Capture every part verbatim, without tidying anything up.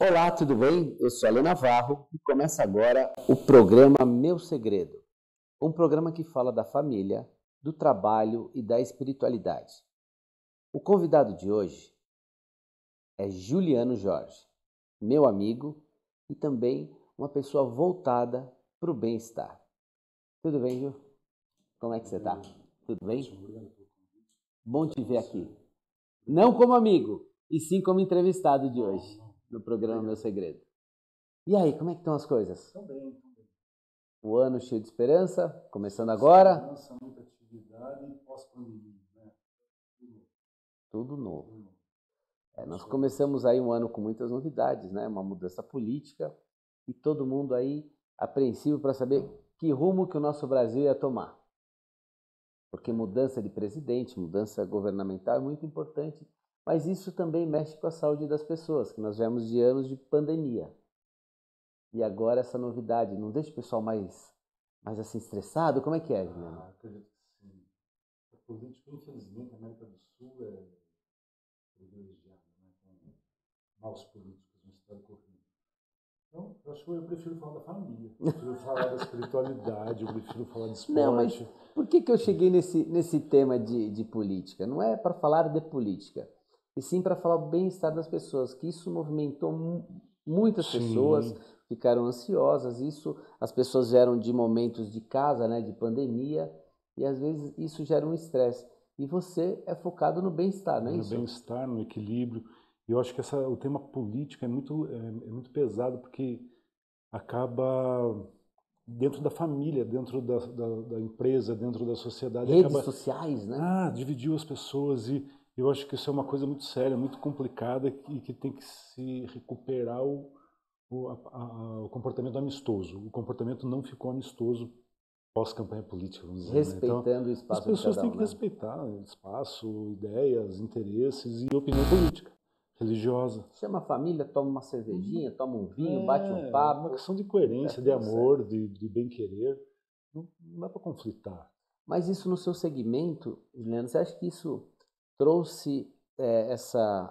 Olá, tudo bem? Eu sou Alê Navarro e começa agora o programa Meu Segredo, um programa que fala da família, do trabalho e da espiritualidade. O convidado de hoje é Juliano Jorge, meu amigo e também uma pessoa voltada para o bem-estar. Tudo bem, Ju? Como é que você está? Tudo bem? Bom te ver aqui. Não como amigo, e sim como entrevistado de hoje, no programa Meu Segredo. E aí, como é que estão as coisas? Estão bem, estão bem. O ano cheio de esperança, começando agora. Esperança, muita atividade e pós-pandemia, né? Tudo novo. Tudo novo. É, nós começamos aí um ano com muitas novidades, né? Uma mudança política e todo mundo aí apreensivo para saber que rumo que o nosso Brasil ia tomar. Porque mudança de presidente, mudança governamental é muito importante. Mas isso também mexe com a saúde das pessoas, que nós viemos de anos de pandemia. E agora essa novidade, não deixa o pessoal mais, mais assim estressado? Como é que é, Juliano? Ah, acredito que sim. A política, infelizmente, na América do Sul é privilegiada, né? Com maus políticos, uma história corrida. Então, eu acho que eu prefiro falar da família, eu prefiro falar da espiritualidade, eu prefiro falar de esporte. Não, mas por que, que eu cheguei nesse, nesse tema de, de política? Não é para falar de política. E sim para falar o bem-estar das pessoas, que isso movimentou muitas sim. pessoas, ficaram ansiosas, isso as pessoas geram de momentos de casa, né, de pandemia, e às vezes isso gera um estresse. E você é focado no bem-estar, não é, é isso? No bem-estar, no equilíbrio. E eu acho que essa, o tema política é muito, é, é muito pesado, porque acaba dentro da família, dentro da, da, da empresa, dentro da sociedade. Redes acaba, sociais, né? Ah, dividiu as pessoas e... Eu acho que isso é uma coisa muito séria, muito complicada e que tem que se recuperar o, o, a, a, o comportamento amistoso. O comportamento não ficou amistoso pós-campanha política, vamos dizer. Respeitando, né? Então, o espaço de cada um. As pessoas têm que, né, respeitar espaço, ideias, interesses e opinião política, religiosa. Chama a família, toma uma cervejinha, toma um vinho, é, bate um papo. É uma questão de coerência, é, de amor, de, de bem-querer. Não, não dá para conflitar. Mas isso no seu segmento, Juliano, você acha que isso... trouxe é, essa,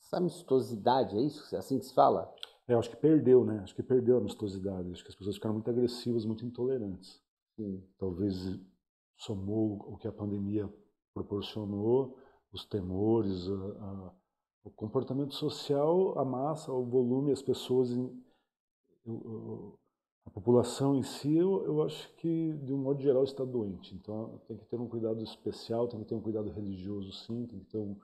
essa amistosidade, é isso? Assim que se fala? É, acho que perdeu, né? Acho que perdeu a amistosidade. Acho que as pessoas ficaram muito agressivas, muito intolerantes. Sim. Talvez somou o que a pandemia proporcionou, os temores, a, a, o comportamento social, a massa, o volume, as pessoas, em, o, a população em si, eu, eu acho que, de um modo geral, está doente. Então, tem que ter um cuidado especial, tem que ter um cuidado religioso, sim, tem que ter um,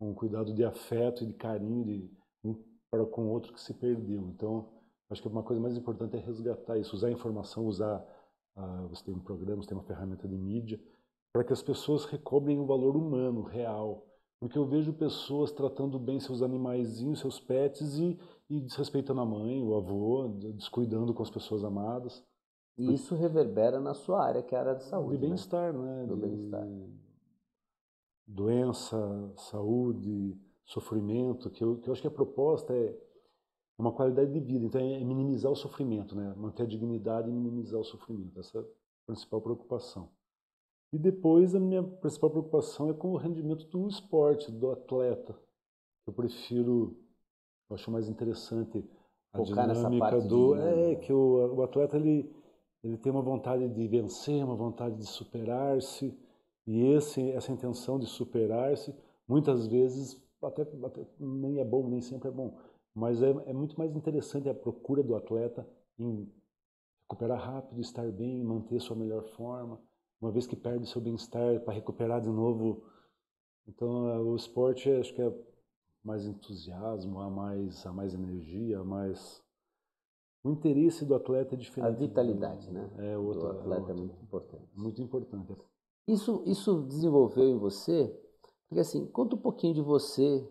um cuidado de afeto e de carinho de um para com o outro que se perdeu. Então, acho que uma coisa mais importante é resgatar isso, usar a informação, usar... Uh, você tem um programa, você tem uma ferramenta de mídia, para que as pessoas recobrem o valor humano, real. Porque eu vejo pessoas tratando bem seus animaizinhos, seus pets e, e desrespeitando a mãe, o avô, descuidando com as pessoas amadas. E isso reverbera na sua área, que é a área de saúde. De bem-estar, né? né? Do bem-estar. Doença, saúde, sofrimento, que eu, que eu acho que a proposta é uma qualidade de vida. Então é minimizar o sofrimento, né? Manter a dignidade e minimizar o sofrimento. Essa é a principal preocupação. E depois a minha principal preocupação é com o rendimento do esporte, do atleta. Eu prefiro, eu acho mais interessante a focar dinâmica do... De... É, que o, o atleta ele, ele tem uma vontade de vencer, uma vontade de superar-se. E esse, essa intenção de superar-se, muitas vezes, até, até nem é bom, nem sempre é bom. Mas é, é muito mais interessante a procura do atleta em recuperar rápido, estar bem, manter sua melhor forma. Uma vez que perde seu bem-estar, para recuperar de novo. Então, o esporte, acho que é mais entusiasmo, há mais, há mais energia, há mais... O interesse do atleta é diferente. A vitalidade, do, né? É, o outro, do atleta é, outro, é muito importante. Muito importante. Isso, isso desenvolveu em você? Porque, assim, conta um pouquinho de você,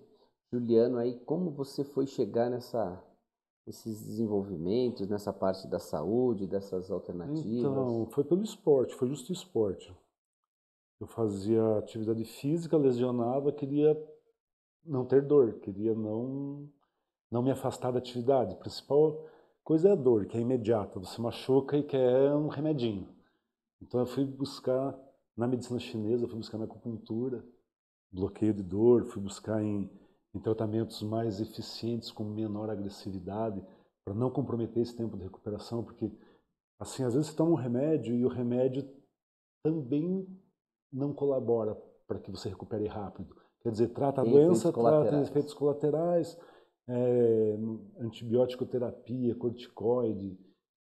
Juliano, aí, como você foi chegar nessa... esses desenvolvimentos, nessa parte da saúde, dessas alternativas? Então, foi pelo esporte, foi justo esporte. Eu fazia atividade física, lesionava, queria não ter dor, queria não, não me afastar da atividade. A principal coisa é a dor, que é imediata, você machuca e quer um remedinho. Então eu fui buscar Na medicina chinesa, fui buscar na acupuntura, bloqueio de dor, fui buscar em, em tratamentos mais eficientes, com menor agressividade, para não comprometer esse tempo de recuperação, porque, assim, às vezes você toma um remédio e o remédio também não colabora para que você recupere rápido. Quer dizer, trata a doença, trata efeitos colaterais, é, antibiótico-terapia, corticoide,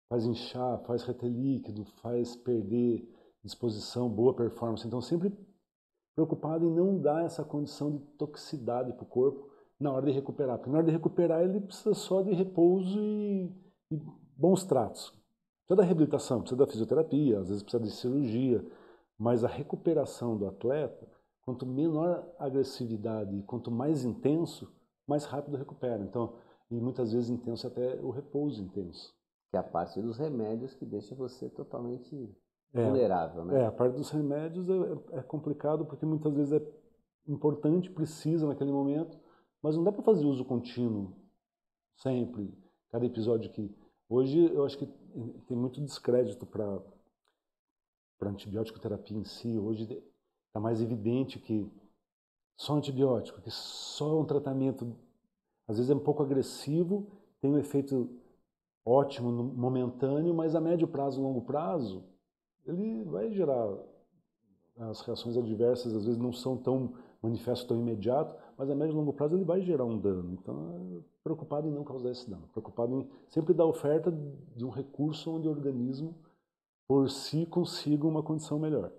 faz inchar, faz reter líquido, faz perder disposição, boa performance. Então, sempre preocupado em não dar essa condição de toxicidade para o corpo na hora de recuperar. Porque na hora de recuperar, ele precisa só de repouso e, e bons tratos. Precisa da reabilitação, precisa da fisioterapia, às vezes precisa de cirurgia. Mas a recuperação do atleta, quanto menor a agressividade e quanto mais intenso, mais rápido recupera. Então, e muitas vezes intenso até o repouso intenso. Que é a parte dos remédios que deixa você totalmente... É, vulnerável, né? É, a parte dos remédios é, é complicado porque muitas vezes é importante, precisa naquele momento, mas não dá para fazer uso contínuo, sempre, cada episódio que... Hoje eu acho que tem muito descrédito para para antibiótico terapia em si. Hoje está mais evidente que só antibiótico, que só um tratamento, às vezes é um pouco agressivo, tem um efeito ótimo, momentâneo, mas a médio prazo, longo prazo, ele vai gerar as reações adversas, às vezes não são tão manifestas, tão imediato, mas a médio e longo prazo ele vai gerar um dano. Então, preocupado em não causar esse dano, preocupado em sempre dar oferta de um recurso onde o organismo por si consiga uma condição melhor.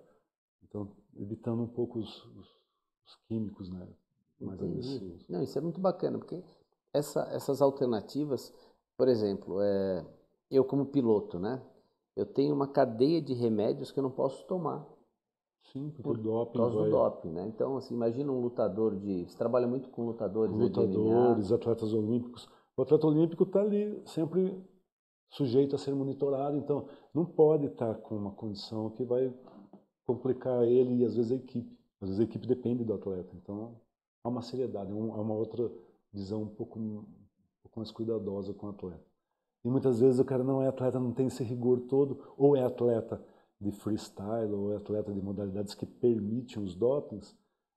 Então, evitando um pouco os, os, os químicos, né, mais agressivos. Não, isso é muito bacana, porque essa, essas alternativas, por exemplo, é, eu como piloto, né? Eu tenho uma cadeia de remédios que eu não posso tomar. Sim, porque por, o doping. Por causa vai... do doping, né? Então, assim, imagina um lutador de... Você trabalha muito com lutadores, né? Lutadores, atletas olímpicos. O atleta olímpico está ali sempre sujeito a ser monitorado. Então, não pode estar tá com uma condição que vai complicar ele e, às vezes, a equipe. Às vezes, a equipe depende do atleta. Então, há uma seriedade, há uma outra visão um pouco, um pouco mais cuidadosa com o atleta. E muitas vezes o cara não é atleta, não tem esse rigor todo, ou é atleta de freestyle, ou é atleta de modalidades que permitem os dopings,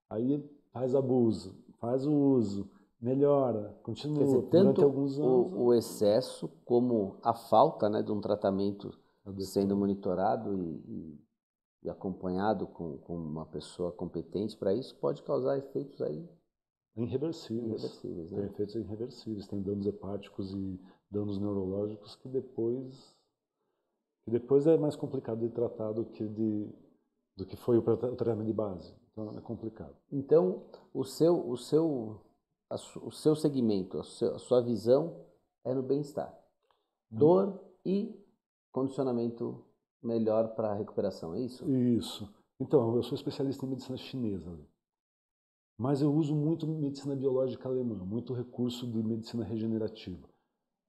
aí faz abuso, faz o uso, melhora, continua. Quer dizer, tanto alguns anos, o, o excesso como a falta, né, de um tratamento sendo monitorado e, e acompanhado com, com uma pessoa competente para isso pode causar efeitos aí irreversíveis. irreversíveis né? Tem efeitos irreversíveis, tem danos hepáticos e danos neurológicos que depois, que depois é mais complicado de tratar do que, de, do que foi o tratamento de base. Então, é complicado. Então, o seu, o seu, a, o seu segmento, a, seu, a sua visão é no bem-estar. Dor hum. e condicionamento melhor para a recuperação, é isso? Isso. Então, eu sou especialista em medicina chinesa, mas eu uso muito medicina biológica alemã, muito recurso de medicina regenerativa.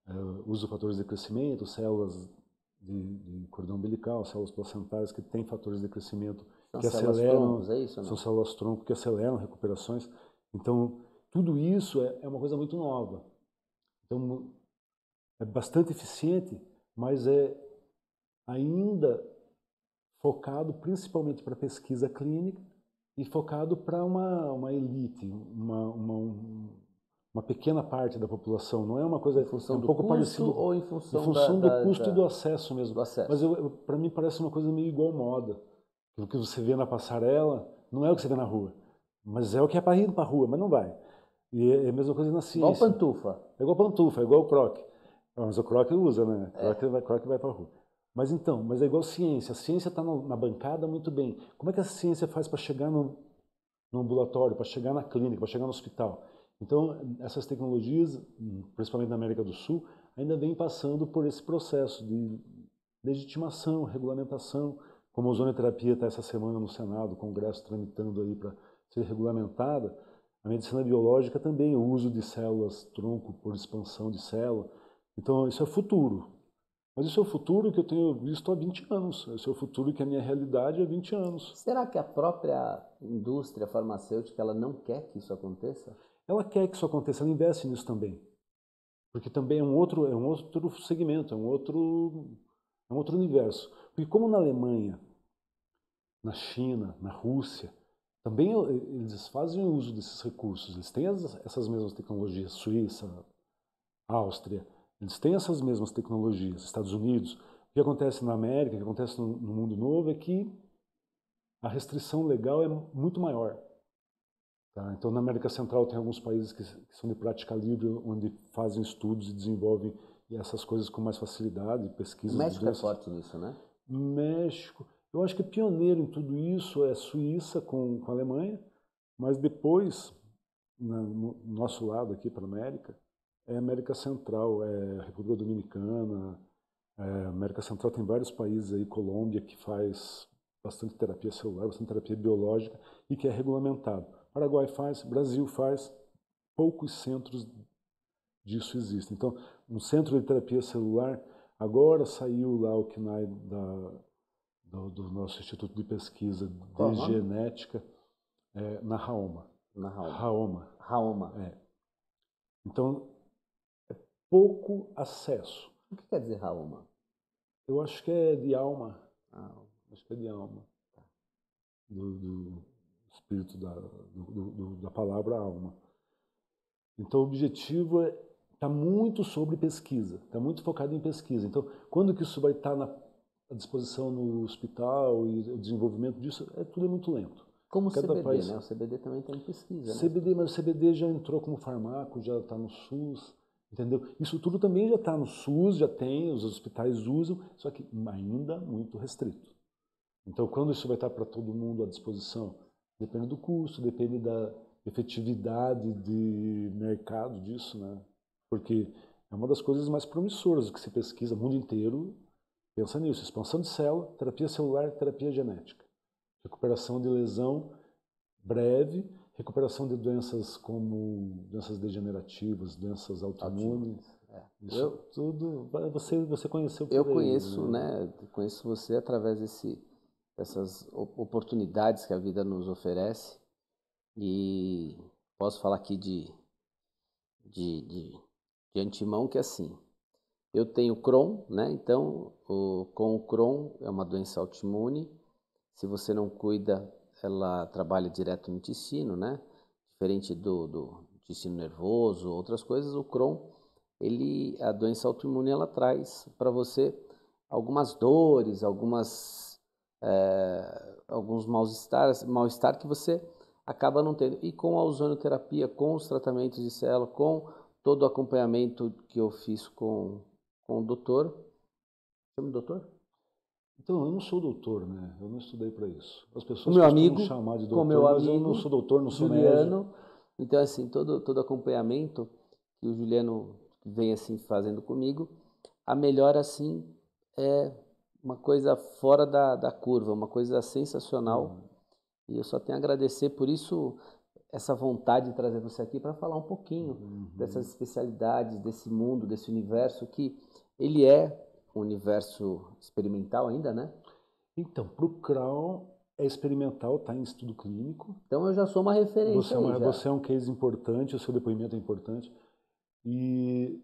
Eu uso fatores de crescimento, células de, de cordão umbilical, células placentárias que têm fatores de crescimento são que aceleram, é isso, são células-tronco que aceleram recuperações. Então, tudo isso é, é uma coisa muito nova. Então, é bastante eficiente, mas é ainda focado principalmente para pesquisa clínica e focado para uma, uma elite, uma... uma um, uma pequena parte da população, não é uma coisa... Em função é um do pouco custo parecido, ou em função, em função da, do da, custo da, e do acesso mesmo. Do acesso. Mas para mim parece uma coisa meio igual moda. O que você vê na passarela não é o que você vê na rua, mas é o que é para ir para a rua, mas não vai. E é a mesma coisa na ciência. Igual pantufa. É igual pantufa, é igual o croque. Mas o croque usa, né? O croque é. vai, croque vai para a rua. Mas então, mas é igual ciência. A ciência está na bancada muito bem. Como é que a ciência faz para chegar no, no ambulatório, para chegar na clínica, para chegar no hospital? Então, essas tecnologias, principalmente na América do Sul, ainda vêm passando por esse processo de legitimação, regulamentação, como a ozonioterapia está essa semana no Senado, o Congresso tramitando aí para ser regulamentada, a medicina biológica também, o uso de células-tronco por expansão de célula. Então, isso é futuro. Mas isso é o futuro que eu tenho visto há vinte anos. Esse é o futuro que a minha realidade há vinte anos. Será que a própria indústria farmacêutica ela não quer que isso aconteça? Ela quer que isso aconteça, ela investe nisso também. Porque também é um outro, é um outro segmento, é um outro, é um outro universo. Porque como na Alemanha na China, na Rússia, também eles fazem uso desses recursos. Eles têm as, essas mesmas tecnologias, Suíça, Áustria, eles têm essas mesmas tecnologias, Estados Unidos. O que acontece na América, o que acontece no, no mundo novo é que a restrição legal é muito maior. Tá? Então, na América Central tem alguns países que, que são de prática livre, onde fazem estudos e desenvolvem essas coisas com mais facilidade, pesquisas. O México é forte nisso, né? México. Eu acho que pioneiro em tudo isso é Suíça com, com a Alemanha, mas depois, na, no nosso lado aqui para a América, é América Central, é República Dominicana, é América Central tem vários países aí, Colômbia, que faz bastante terapia celular, bastante terapia biológica e que é regulamentado. Paraguai faz, Brasil faz, poucos centros disso existem. Então, um centro de terapia celular, agora saiu lá o C N A I da... Do, do nosso Instituto de Pesquisa de Qual Genética, é, na Hahoma. Na Hahoma. Hahoma. É. Então, é pouco acesso. O que quer dizer Hahoma? Eu acho que é de alma. Ah, acho que é de alma. Tá. Do, do espírito da, do, do, da palavra alma. Então, o objetivo é tá muito sobre pesquisa, tá muito focado em pesquisa. Então, quando que isso vai estar tá na a disposição no hospital e o desenvolvimento disso, é tudo é muito lento. Como o C B D, país... né? O C B D também tem pesquisa, né? C B D, mas o C B D já entrou como farmaco, já está no SUS, entendeu? Isso tudo também já está no SUS, já tem, os hospitais usam, só que ainda muito restrito. Então, quando isso vai estar para todo mundo à disposição? Depende do custo, depende da efetividade de mercado disso, né? Porque é uma das coisas mais promissoras que se pesquisa no mundo inteiro. Pensa nisso, expansão de célula, terapia celular, terapia genética. Recuperação de lesão breve, recuperação de doenças como doenças degenerativas, doenças autoimunes. É. Isso eu, tudo, você, você conheceu por Eu aí, conheço, né? né? Conheço você através desse, dessas oportunidades que a vida nos oferece. E posso falar aqui de, de, de, de antemão que é assim. Eu tenho Crohn, né? Então, o, com o Crohn, é uma doença autoimune. Se você não cuida, ela trabalha direto no intestino, né? Diferente do, do intestino nervoso, outras coisas, o Crohn, ele, a doença autoimune, ela traz para você algumas dores, algumas, é, alguns mal-estar mal-estar que você acaba não tendo. E com a ozonioterapia, com os tratamentos de célula, com todo o acompanhamento que eu fiz com... com o doutor. Você é um doutor? Então, eu não sou doutor, né? Eu não estudei para isso. As pessoas meu amigo, chamar de doutor, com meu mas amigo, eu não sou doutor, não sou Juliano. Médico. Então, assim, todo, todo acompanhamento que o Juliano vem, assim, fazendo comigo, a melhora, assim, é uma coisa fora da, da curva, uma coisa sensacional. Hum. E eu só tenho a agradecer por isso, essa vontade de trazer você aqui para falar um pouquinho uhum. dessas especialidades, desse mundo, desse universo que... Ele é um universo experimental ainda, né? Então, para o Crohn é experimental, está em estudo clínico. Então eu já sou uma referência. Você é, uma, aí já. Você é um case importante, o seu depoimento é importante. E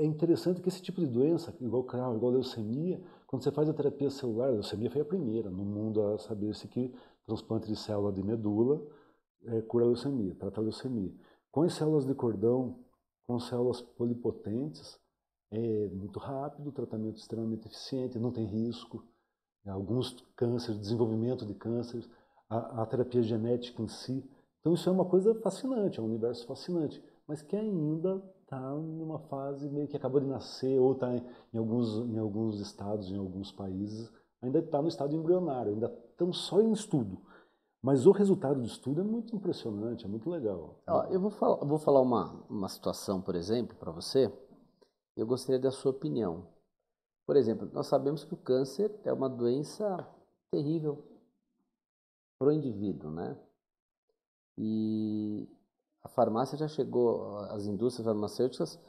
é interessante que esse tipo de doença, igual Crohn, igual leucemia, quando você faz a terapia celular, a leucemia foi a primeira no mundo a saber-se que transplante de célula de medula é, cura a leucemia, trata a leucemia. Com as células de cordão, com células polipotentes, é muito rápido, tratamento extremamente eficiente, não tem risco. Alguns cânceres, desenvolvimento de cânceres, a, a terapia genética em si. Então isso é uma coisa fascinante, é um universo fascinante, mas que ainda está numa fase meio que acabou de nascer ou está em, em, alguns, em alguns estados, em alguns países, ainda está no estado embrionário, ainda estão só em estudo. Mas o resultado do estudo é muito impressionante, é muito legal. Ó, eu vou falar, vou falar uma, uma situação, por exemplo, para você. Eu gostaria da sua opinião. Por exemplo, nós sabemos que o câncer é uma doença terrível para o indivíduo, né? E a farmácia já chegou, as indústrias farmacêuticas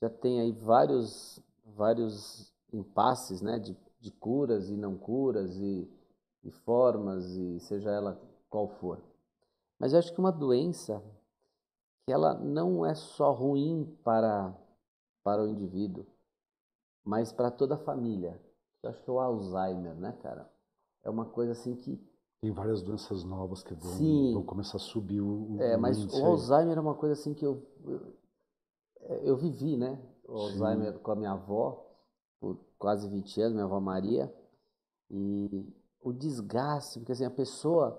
já tem aí vários, vários impasses, né? De, de curas e não curas e, e formas e seja ela qual for. Mas eu acho que uma doença que ela não é só ruim para... para o indivíduo, mas para toda a família. Eu acho que é o Alzheimer, né, cara? É uma coisa assim que Tem várias doenças novas que vão, vão começar a subir o, o É, mas o Alzheimer aí. É uma coisa assim que eu, eu, eu vivi, né? O Sim. Alzheimer com a minha avó, por quase vinte anos, minha avó Maria. E o desgaste, porque assim, a pessoa...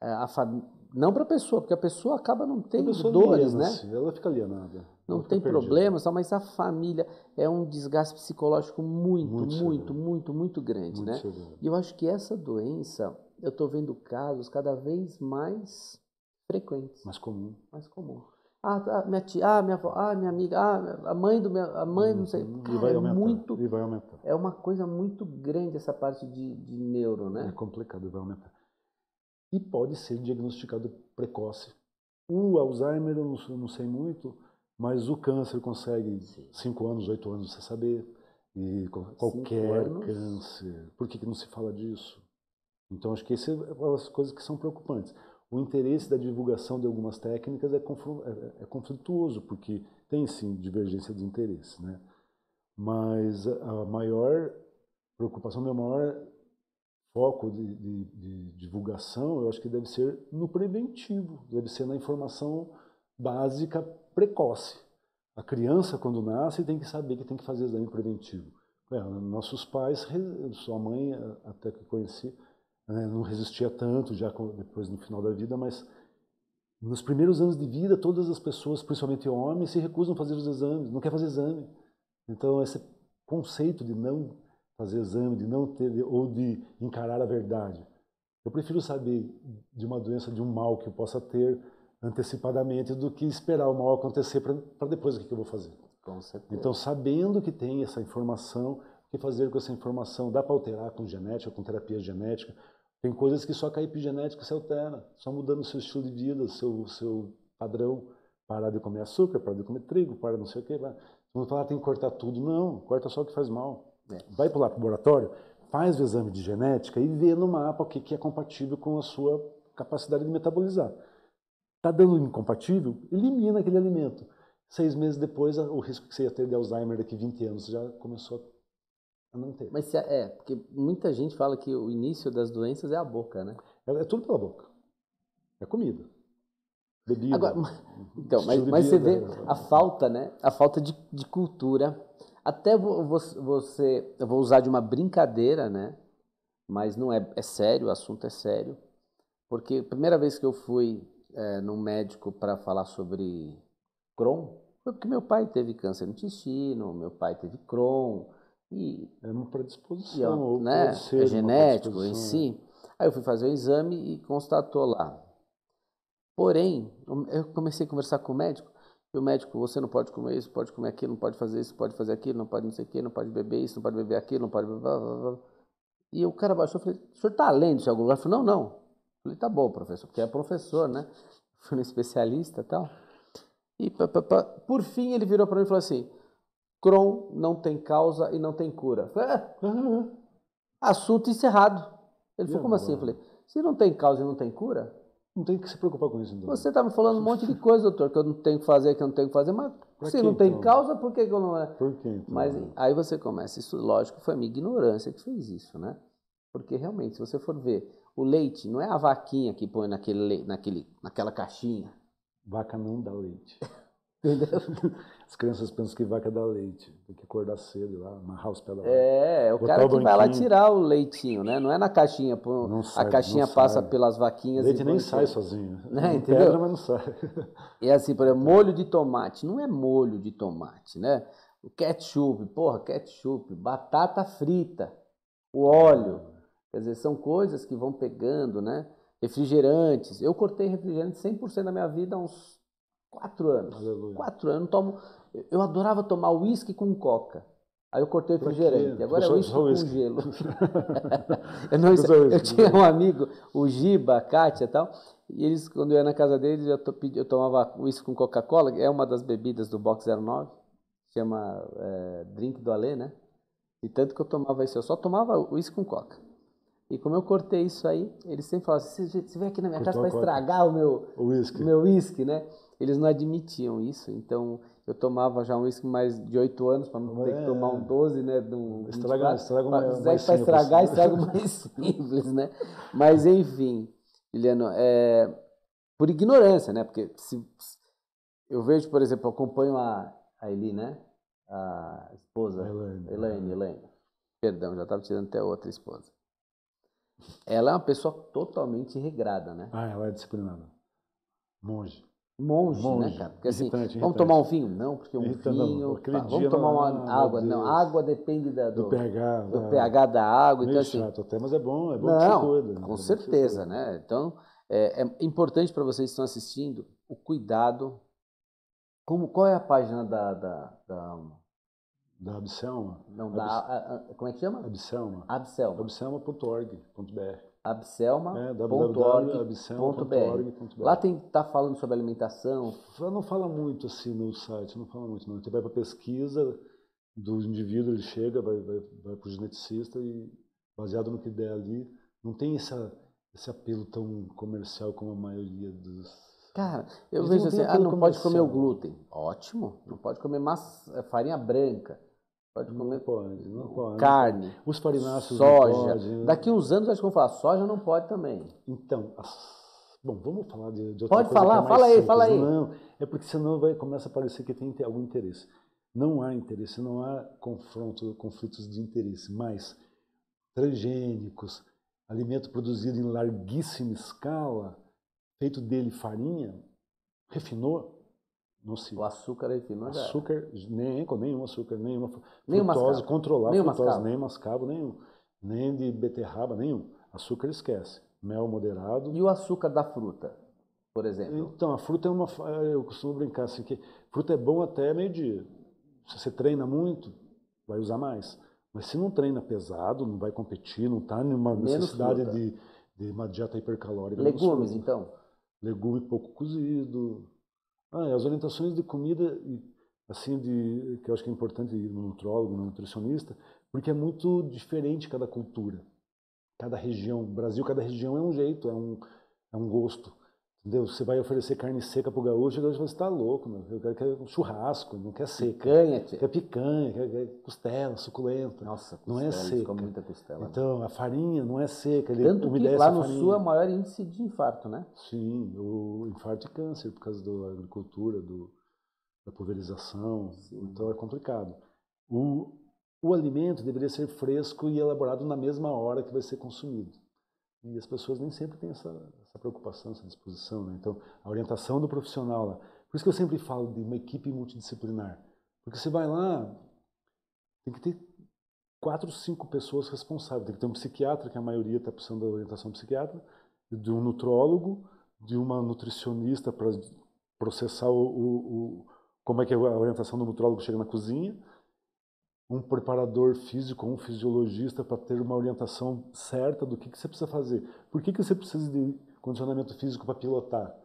A fam... Não para a pessoa, porque a pessoa acaba não tendo dores, né? Ela fica alienada. Não tem problemas, mas a família é um desgaste psicológico muito, muito, muito, muito, muito grande, né? E eu acho que essa doença, eu estou vendo casos cada vez mais frequentes. Mais comum. Mais comum. Ah, minha tia, ah, minha avó, ah, minha amiga, ah, a mãe do meu, a mãe, não sei. Cara, e vai aumentar, é muito, e vai aumentar. É uma coisa muito grande essa parte de, de neuro, né? É complicado, e vai aumentar. E pode ser diagnosticado precoce. O Alzheimer eu não, não sei muito, mas o câncer consegue cinco anos, oito anos, você saber. E qualquer câncer. Por que, que não se fala disso? Então acho que essas são as coisas que são preocupantes. O interesse da divulgação de algumas técnicas é, confl é, é conflituoso, porque tem sim divergência de interesse, né? Mas a maior preocupação, meu maior foco de, de, de divulgação, eu acho que deve ser no preventivo, deve ser na informação básica precoce. A criança, quando nasce, tem que saber que tem que fazer exame preventivo. É, nossos pais, sua mãe, até que conheci, né, não resistia tanto já depois no final da vida, mas nos primeiros anos de vida, todas as pessoas, principalmente homens, se recusam a fazer os exames, não quer fazer exame. Então, esse conceito de não fazer exame, de não ter, ou de encarar a verdade. Eu prefiro saber de uma doença, de um mal que eu possa ter antecipadamente, do que esperar o mal acontecer para depois o que eu vou fazer. Com certeza. Então, sabendo que tem essa informação, o que fazer com essa informação? Dá para alterar com genética, com terapia genética? Tem coisas que só com a epigenética se altera, só mudando o seu estilo de vida, o seu, seu padrão. Parar de comer açúcar, parar de comer trigo, parar não sei o que. Vamos falar, tem que cortar tudo. Não, corta só o que faz mal. Vai para o laboratório, faz o exame de genética e vê no mapa o que, que é compatível com a sua capacidade de metabolizar. Está dando incompatível? Elimina aquele alimento. Seis meses depois, o risco que você ia ter de Alzheimer daqui a vinte anos já começou a não ter. Mas é, porque muita gente fala que o início das doenças é a boca, né? É, é tudo pela boca. É comida. Bebida. Agora, então, mas, mas você vê a falta, né? A falta de, de cultura. Até você, eu vou usar de uma brincadeira, né? Mas não é, é sério, o assunto é sério. Porque a primeira vez que eu fui é, num médico para falar sobre Crohn, foi porque meu pai teve câncer no intestino, meu pai teve Crohn. E, é uma predisposição, e, ou né? pode ser é genético em si. Aí eu fui fazer o exame e constatou lá. Porém, eu comecei a conversar com o médico. E o médico, você não pode comer isso, pode comer aquilo, não pode fazer isso, pode fazer aquilo, não pode não sei o quê, não pode beber isso, não pode beber aquilo, não pode... Blá, blá, blá. E o cara baixou e falei, o senhor está lendo isso em algum lugar? Eu falei, não, não. Eu falei, tá bom, professor, porque é professor, né? Eu fui um especialista e tal. E pá, pá, pá. Por fim ele virou para mim e falou assim, Crohn não tem causa e não tem cura. Eu falei, ah, assunto encerrado. Ele falou, como assim? Eu falei, se não tem causa e não tem cura... Não tem que se preocupar com isso, doutor. Você está me falando um monte de coisa, doutor, que eu não tenho que fazer, que eu não tenho que fazer, mas pra se quem, não tem então? causa, por que, que eu não é? Por que então? Mas aí você começa, isso lógico, foi a minha ignorância que fez isso, né? Porque realmente, se você for ver, o leite não é a vaquinha que põe naquele, naquele, naquela caixinha. Vaca não dá leite. Entendeu? As crianças pensam que vaca dá leite, tem que acordar cedo lá, amarrar os pés da vaca. É, é o cara que vai lá tirar o leitinho, né? Não é na caixinha, pô, não sai, a caixinha não passa sai. pelas vaquinhas. O leite e nem sai sozinho, né? Entendeu? Pedra, mas não sai. E assim, por exemplo, molho de tomate, não é molho de tomate, né? O ketchup, porra, ketchup, batata frita, o óleo, quer dizer, são coisas que vão pegando, né? Refrigerantes, eu cortei refrigerante cem por cento da minha vida há uns... Quatro anos. Aleluia. Quatro anos. Eu, tomo, eu adorava tomar uísque com coca. Aí eu cortei o refrigerante. Agora é uísque com gelo. eu, não, eu, eu tinha um amigo, o Giba, a Kátia e tal, e eles, quando eu ia na casa deles, eu, to, eu tomava uísque com Coca-Cola, é uma das bebidas do Box zero nove, chama é, Drink do Alê, né? E tanto que eu tomava isso, eu só tomava uísque com coca. E como eu cortei isso aí, eles sempre falavam assim, você vem aqui na minha casa para estragar o meu uísque, meu whisky, né? Eles não admitiam isso, então eu tomava já um uísque mais de oito anos para não ter é, que tomar um doze, né? Um, estraga, estraga mais simples. Para estragar, estraga mais simples, né? Mas, enfim, Juliano, é, por ignorância, né? Porque se, eu vejo, por exemplo, eu acompanho a, a Eli, né? A esposa, Elaine, Elaine, Elaine. Perdão, já estava tirando até outra esposa. Ela é uma pessoa totalmente regrada, né? Ah, ela é disciplinada. Monge. Monge, Monge, né, cara? Porque assim, irritante, vamos irritante. Tomar um vinho? Não, porque um irritante, vinho... Tá, vamos tomar uma não, água? Não, a água depende da, do, do, pH, do da, pH da água. Então, assim, chato até, mas é bom, é bom não, que você cuida. Com é certeza, né? Então, é, é importante para vocês que estão assistindo o cuidado. Como, qual é a página da, da, da alma? Da Abselma. Não, Abs... da, a, a, como é que chama? Abselma. Abselma. Abselma ponto org ponto br. Abselma ponto org ponto br. É, w w w ponto abselma ponto org ponto br. Lá tem, tá falando sobre alimentação. Ela não fala muito assim no site, não fala muito não. Você vai para pesquisa do indivíduo, ele chega, vai, vai, vai para o geneticista e baseado no que der ali, não tem essa, esse apelo tão comercial como a maioria dos... Cara, eu vejo assim, ah, não pode comer o glúten. Ótimo, não pode comer massa, farinha branca. Pode comer pode, não pode. Carne, os farináceos, soja. Pode. Daqui uns anos acho que vão falar, soja não pode também. Então, bom, vamos falar de, de outra pode coisa. Pode falar, é fala simples. Aí, fala aí. Não, é porque senão vai começa a parecer que tem algum interesse. Não há interesse, não há confronto, conflitos de interesse, mas transgênicos, alimento produzido em larguíssima escala, feito dele farinha, refinou, não se... O açúcar refinou. Açúcar, nem, nenhum açúcar, nenhuma frutose, controlar frutose, nem mascavo, nenhum. Nem de beterraba, nenhum. Açúcar esquece. Mel moderado. E o açúcar da fruta, por exemplo? Então, a fruta é uma... Eu costumo brincar assim que fruta é bom até meio-dia. Se você treina muito, vai usar mais. Mas se não treina pesado, não vai competir, não está numa necessidade de, de uma dieta hipercalórica. Legumes, então? Legume pouco cozido. Ah, as orientações de comida, assim, de, que eu acho que é importante ir no nutrólogo, no nutricionista, porque é muito diferente cada cultura, cada região. No Brasil, cada região é um jeito, é um, é um gosto. Entendeu? Você vai oferecer carne seca para o gaúcho, o gaúcho vai estar louco, meu. Eu quero, quero um churrasco, não quer seca. Picanha, tia. Quer picanha, quer, quer costela, suculenta. Nossa, costela, não é seca. Muita costela. Então, a farinha não é seca. Ele tanto que lá no sul é o maior índice de infarto, né? Sim, o infarto e câncer por causa da agricultura, do, da pulverização. Sim. Então é complicado. O, o alimento deveria ser fresco e elaborado na mesma hora que vai ser consumido. E as pessoas nem sempre têm essa, essa preocupação, essa disposição, né? Então, a orientação do profissional lá. Por isso que eu sempre falo de uma equipe multidisciplinar. Porque você vai lá, tem que ter quatro, cinco pessoas responsáveis. Tem que ter um psiquiatra, que a maioria está precisando da orientação psiquiatra, de um nutrólogo, de uma nutricionista para processar o, o, o, como é que a orientação do nutrólogo chega na cozinha, um preparador físico, um fisiologista para ter uma orientação certa do que, que você precisa fazer. Por que, que você precisa de condicionamento físico para pilotar?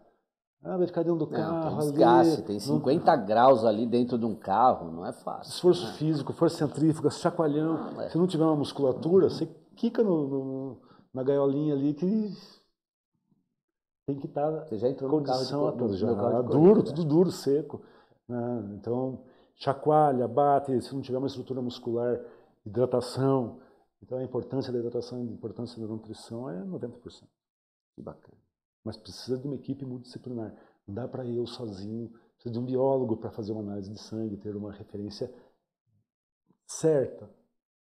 Ah, vai ficar dentro do carro não, tem desgaste, ali. Tem cinquenta não... graus ali dentro de um carro, não é fácil. Esforço né? físico, força centrífuga, chacoalhão. Não, é. Se não tiver uma musculatura, uhum. você quica no, no, na gaiolinha ali que tem que estar você já entrou condição no carro de já, no carro de duro, corrida, tudo né? duro, seco. Ah, então... chacoalha, bate, se não tiver uma estrutura muscular, hidratação. Então, a importância da hidratação e a importância da nutrição é noventa por cento. Que bacana. Mas precisa de uma equipe multidisciplinar. Não dá para eu sozinho. Precisa de um biólogo para fazer uma análise de sangue, ter uma referência certa.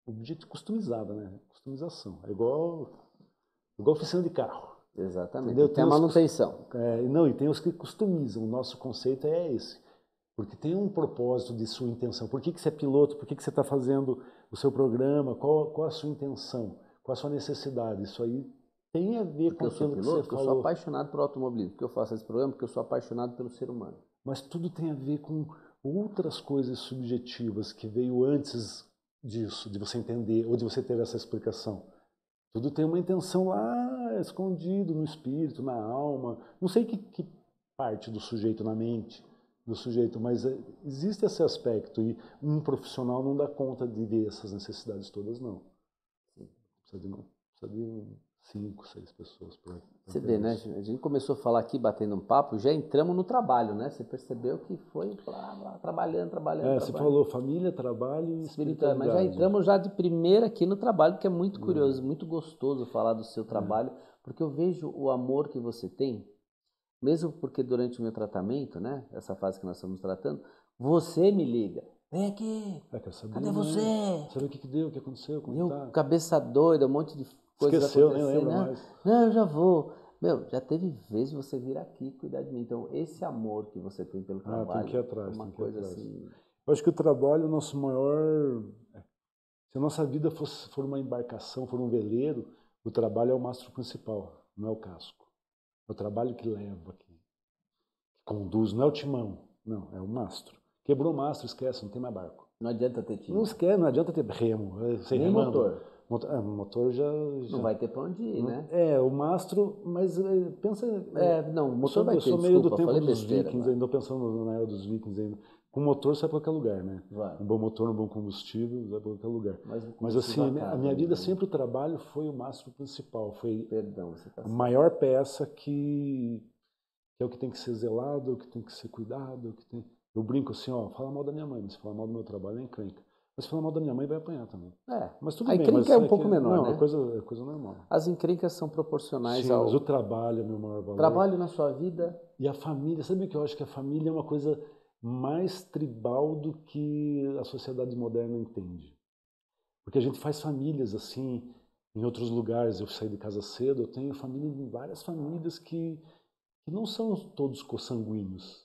Objeto customizada, né? Customização. É igual, igual oficina de carro. Exatamente. Entendeu? Tem, tem a manutenção. É, não, e tem os que customizam. O nosso conceito é esse. Porque tem um propósito de sua intenção. Por que, que você é piloto? Por que, que você está fazendo o seu programa? Qual, qual a sua intenção? Qual a sua necessidade? Isso aí tem a ver porque com aquilo piloto, que você porque falou. Eu sou apaixonado por automobilismo. Porque eu faço esse programa porque eu sou apaixonado pelo ser humano. Mas tudo tem a ver com outras coisas subjetivas que veio antes disso, de você entender ou de você ter essa explicação. Tudo tem uma intenção lá, escondido no espírito, na alma. Não sei que, que parte do sujeito na mente... do sujeito, mas existe esse aspecto e um profissional não dá conta de ver essas necessidades todas, não. Precisa de, precisa de cinco, seis pessoas por aí. Você vê, né? A gente começou a falar aqui, batendo um papo, já entramos no trabalho, né? Você percebeu que foi blá, blá, trabalhando, trabalhando. É, trabalhando. Você falou família, trabalho e espiritualidade. Mas já entramos já de primeira aqui no trabalho, que é muito curioso, é. muito gostoso falar do seu trabalho, é. porque eu vejo o amor que você tem, mesmo porque durante o meu tratamento, né? Essa fase que nós estamos tratando, você me liga. Vem aqui, é, quero saber, cadê você? Né? Sabe o que deu, o que aconteceu? Meu, tá? Cabeça doida, um monte de coisa acontecendo. Esqueceu, nem lembro não, mais. Não, eu já vou. Meu, já teve vez de você vir aqui cuidar de mim. Então, esse amor que você tem pelo trabalho... Ah, tem que ir atrás, uma tem que ir atrás. Assim... Eu acho que o trabalho é o nosso maior... Se a nossa vida fosse, for uma embarcação, for um veleiro, o trabalho é o mastro principal, não é o casco. É o trabalho que leva, que conduz, não é o timão, não, é o mastro. Quebrou o mastro, esquece, não tem mais barco. Não adianta ter time. Não esquece, não adianta ter remo. Sem nem remando. motor. Motor, ah, motor já, já... Não vai ter pra onde ir, não, né? É, o mastro, mas pensa... É, não, o motor sou, vai ter, desculpa, meio do tempo falei dos besteira, vikings, ainda pensando na era dos vikings ainda. Com motor sai pra qualquer lugar, né? Vai. Um bom motor, um bom combustível, vai pra qualquer lugar. Mas, mas assim, a minha, a minha vida sempre o trabalho foi o mastro principal. Foi Perdão, você tá a maior peça que, que é o que tem que ser zelado, o que tem que ser cuidado, o que tem... Eu brinco assim, ó, fala mal da minha mãe, mas se falar mal do meu trabalho é encrenca. Mas se falar mal da minha mãe vai apanhar também. É, mas tudo bem. A encrenca mas, é um é pouco que, menor, não, né? Não, é coisa, é coisa normal. As encrencas são proporcionais Sim, ao... Sim, mas o trabalho é meu maior valor. Trabalho na sua vida... E a família, sabe o que eu acho que a família é uma coisa mais tribal do que a sociedade moderna entende? Porque a gente faz famílias assim, em outros lugares, eu saí de casa cedo, eu tenho família em várias famílias que, que não são todos consanguíneos.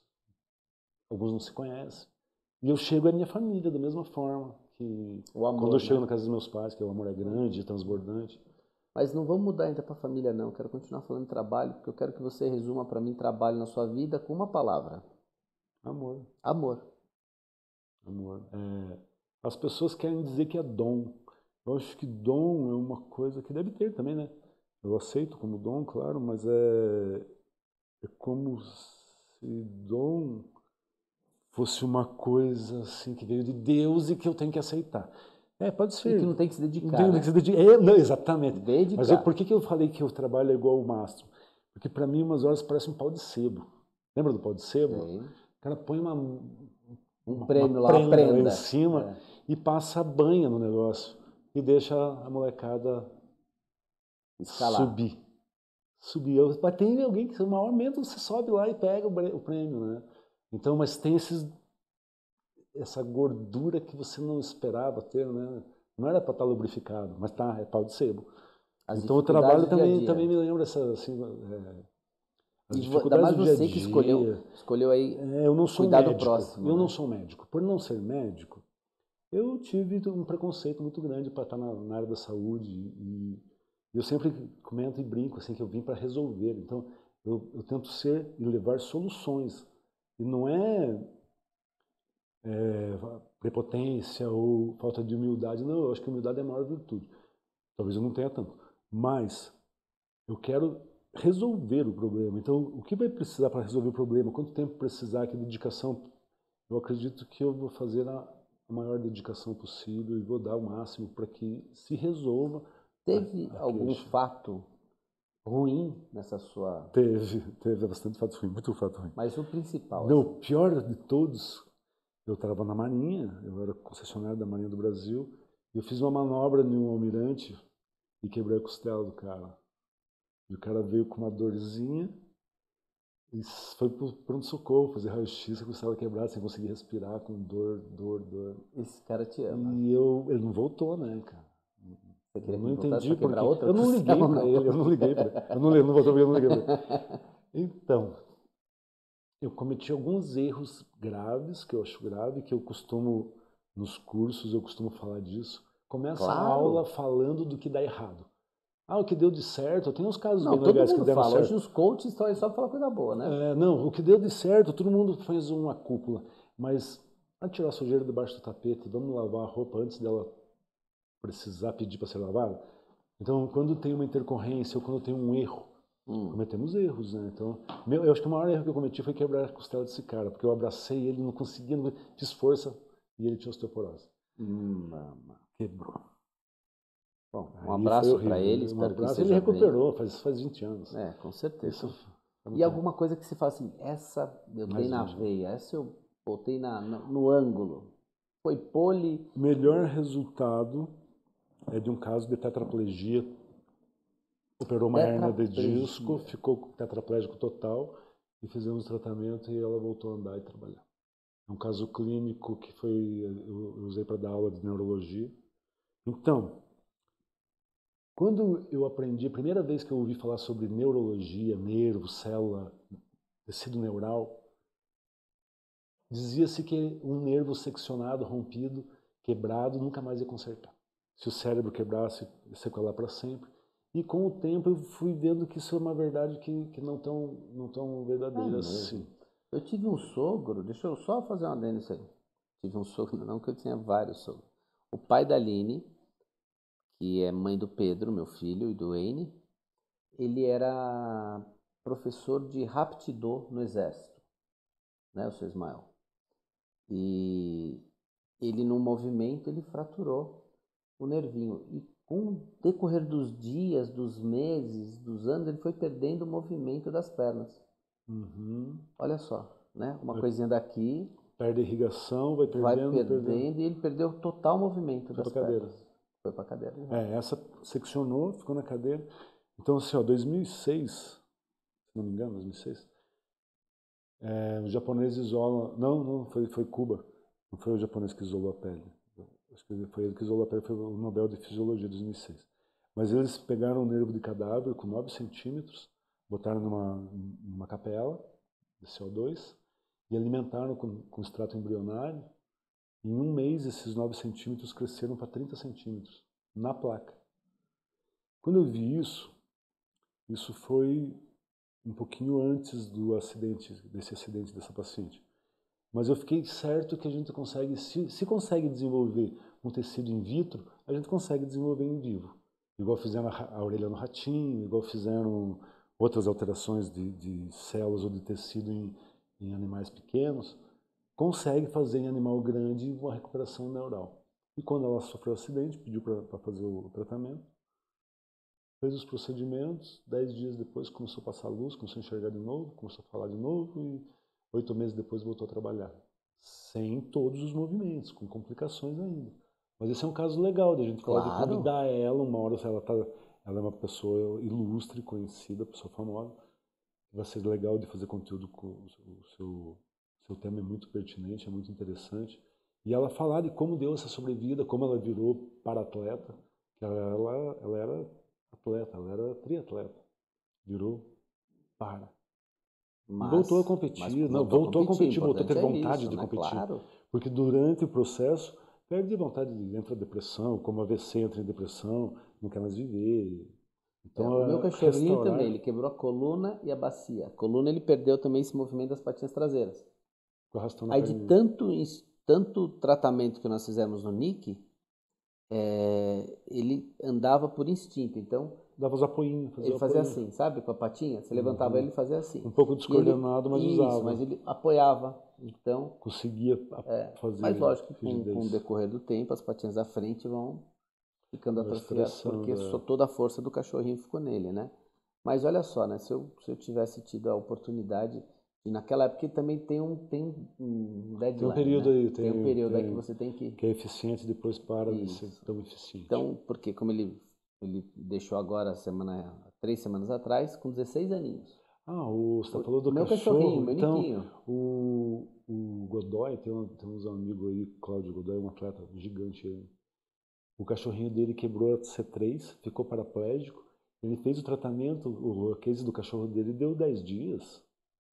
Alguns não se conhecem. E eu chego à minha família da mesma forma. Que o amor, quando eu chego, né, na casa dos meus pais, que o amor é grande, transbordante. Mas não vamos mudar ainda para a família, não. Quero continuar falando de trabalho, porque eu quero que você resuma para mim trabalho na sua vida com uma palavra. Amor. Amor. Amor. É, as pessoas querem dizer que é dom. Eu acho que dom é uma coisa que deve ter também, né? Eu aceito como dom, claro, mas é, é como se dom... fosse uma coisa assim que veio de Deus e que eu tenho que aceitar. É, pode ser. E que não tem que se dedicar. Não tem, né? Tem que se dedicar. É, não, exatamente. Dedicar. Mas eu, por que, que eu falei que o trabalho é igual o mastro? Porque para mim umas horas parece um pau de sebo. Lembra do pau de sebo? É. O cara põe uma, uma, um prêmio, uma lá, prenda, prenda. lá em cima é. e passa a banha no negócio e deixa a molecada Escalar. subir. Subir. Mas tem alguém que uma hora mesmo você sobe lá e pega o prêmio, né? Então, mas tem esses, essa gordura que você não esperava ter, né? Não era para estar lubrificado, mas tá, é pau de sebo. As então o trabalho também, dia dia. também me lembra essa, assim, é, as e dificuldades mais do dia a dia. Você que escolheu, escolheu aí é, eu não sou cuidar médico, do próximo. Eu né? não sou médico. Por não ser médico, eu tive um preconceito muito grande para estar na, na área da saúde. E, e eu sempre comento e brinco assim, que eu vim para resolver. Então eu, eu tento ser e levar soluções. E não é, é prepotência ou falta de humildade. Não, eu acho que humildade é a maior virtude. Talvez eu não tenha tanto. Mas eu quero resolver o problema. Então, o que vai precisar para resolver o problema? Quanto tempo precisar? Que dedicação? Eu acredito que eu vou fazer a maior dedicação possível e vou dar o máximo para que se resolva. Teve a, a algum queixa. fato... ruim nessa sua... Teve, teve bastante fato ruim, muito fato ruim. Mas o principal... Não, assim. O pior de todos, eu estava na Marinha, eu era concessionário da Marinha do Brasil, e eu fiz uma manobra em um almirante e quebrei a costela do cara. E o cara veio com uma dorzinha e foi pro pronto-socorro fazer raio-x, a costela quebrada, sem conseguir respirar, com dor, dor, dor. Esse cara te ama. E eu, ele não voltou, né, cara? Você eu não entendi porque outra, eu não liguei para ele, eu não liguei para ele, eu não, eu não voltou porque eu não liguei para ele. Então, eu cometi alguns erros graves, que eu acho grave, que eu costumo, nos cursos, eu costumo falar disso. Começa claro. a aula falando do que dá errado. Ah, o que deu de certo, eu tenho uns casos não, bem legais que deram fala. certo. Hoje os coaches estão aí só para falar coisa boa, né? É, não, o que deu de certo, todo mundo fez uma cúpula, mas vamos tirar a sujeira debaixo do tapete, vamos lavar a roupa antes dela precisar pedir para ser lavado. Então, quando tem uma intercorrência ou quando tem um erro, hum. cometemos erros, né? Então, meu, eu acho que o maior erro que eu cometi foi quebrar a costela desse cara, porque eu abracei ele, não conseguia, não, fiz força e ele tinha osteoporose. Hum, Quebrou. Bom, um aí abraço para ele, espero um abraço. que ele recuperou, faz, faz vinte anos. É, com certeza. Isso, e bem. alguma coisa que se fala assim, essa eu dei na veia, essa eu botei na, no, no ângulo. Foi poli... O melhor resultado é de um caso de tetraplegia. Operou uma hérnia de disco, ficou tetraplégico total e fizemos tratamento e ela voltou a andar e trabalhar. É um caso clínico que foi, eu usei para dar aula de neurologia. Então, quando eu aprendi, a primeira vez que eu ouvi falar sobre neurologia, nervo, célula, tecido neural, dizia-se que um nervo seccionado, rompido, quebrado, nunca mais ia consertar. Se o cérebro quebrasse, ia sequelar para sempre. E com o tempo eu fui vendo que isso é uma verdade que, que não tão, não tão verdadeira assim. Eu tive um sogro, deixa eu só fazer uma adenda nisso aí. Tive um sogro, não que eu tinha vários sogros. O pai da Aline, que é mãe do Pedro, meu filho, e do Eni, ele era professor de raptidô no exército, né, o seu Ismael. E ele, num movimento, ele fraturou o nervinho. E com o decorrer dos dias, dos meses, dos anos, ele foi perdendo o movimento das pernas. Uhum. Olha só, né? Uma vai, coisinha daqui... Perde irrigação, vai perdendo... Vai perdendo, perdendo. E ele perdeu total movimento foi das pra pernas. Cadeira. Foi para a cadeira. Uhum. É, essa seccionou, ficou na cadeira. Então, assim, ó, dois mil e seis, se não me engano, dois mil e seis... É, os japoneses isolam... Não, não, foi, foi Cuba. Não foi o japonês que isolou a pele. Acho que foi ele que isolou a pele, foi o Nobel de Fisiologia de dois mil e seis. Mas eles pegaram um nervo de cadáver com nove centímetros, botaram numa, numa capela de C O dois e alimentaram com, com extrato embrionário. Em um mês, esses nove centímetros cresceram para trinta centímetros, na placa. Quando eu vi isso, isso foi... um pouquinho antes do acidente, desse acidente dessa paciente. Mas eu fiquei certo que a gente consegue, se, se consegue desenvolver um tecido in vitro, a gente consegue desenvolver em vivo. Igual fizeram a, a orelha no ratinho, igual fizeram outras alterações de, de células ou de tecido em, em animais pequenos, consegue fazer em animal grande uma recuperação neural. E quando ela sofreu o acidente, pediu para fazer o tratamento, fez os procedimentos, dez dias depois começou a passar a luz, começou a enxergar de novo, começou a falar de novo e oito meses depois voltou a trabalhar. Sem todos os movimentos, com complicações ainda. Mas esse é um caso legal, de a gente claro. pode convidar ela uma hora, ela, tá, ela é uma pessoa ilustre, conhecida, pessoa famosa. Vai ser legal de fazer conteúdo, com o seu, seu tema é muito pertinente, é muito interessante. E ela falar de como deu essa sobrevida, como ela virou para-atleta, que ela, ela, ela era... atleta, ela era triatleta, virou para. Mas, voltou a competir, mas, não, voltou a competir, voltou a ter vontade é isso, de competir. Né? Claro. Porque durante o processo, perde vontade, de entra depressão, como A V C entra em depressão, não quer mais viver. Então, é, o meu cachorrinho restaurar... também, ele quebrou a coluna e a bacia. A coluna ele perdeu também esse movimento das patinhas traseiras. Aí de tanto, tanto tratamento que nós fizemos no N I C, É, ele andava por instinto, então... Dava os apoinhos. Ele fazia apoinho. assim, sabe? Com a patinha. Você levantava uhum. ele e fazia assim. Um pouco descoordenado, ele, mas isso, usava. Isso, mas ele apoiava, então... Conseguia é, fazer... Mas lógico que com, com o decorrer do tempo, as patinhas da frente vão ficando atrofiadas, porque é. toda a força do cachorrinho ficou nele, né? Mas olha só, né? Se eu, se eu tivesse tido a oportunidade... E naquela época também tem um, tem um deadline, tem um período, né? aí, tem, tem um período tem, aí que você tem que... Que é eficiente, depois para de ser tão eficiente. Então, porque como ele, ele deixou agora, semana, três semanas atrás, com dezesseis aninhos. Ah, o, você o, falou do meu cachorro. cachorrinho, meu então, niquinho. O, o Godoy, tem, um, tem uns amigos aí, Cláudio Godoy, um atleta gigante. Aí. O cachorrinho dele quebrou a C três, ficou paraplégico. Ele fez o tratamento, o case do cachorro dele deu dez dias.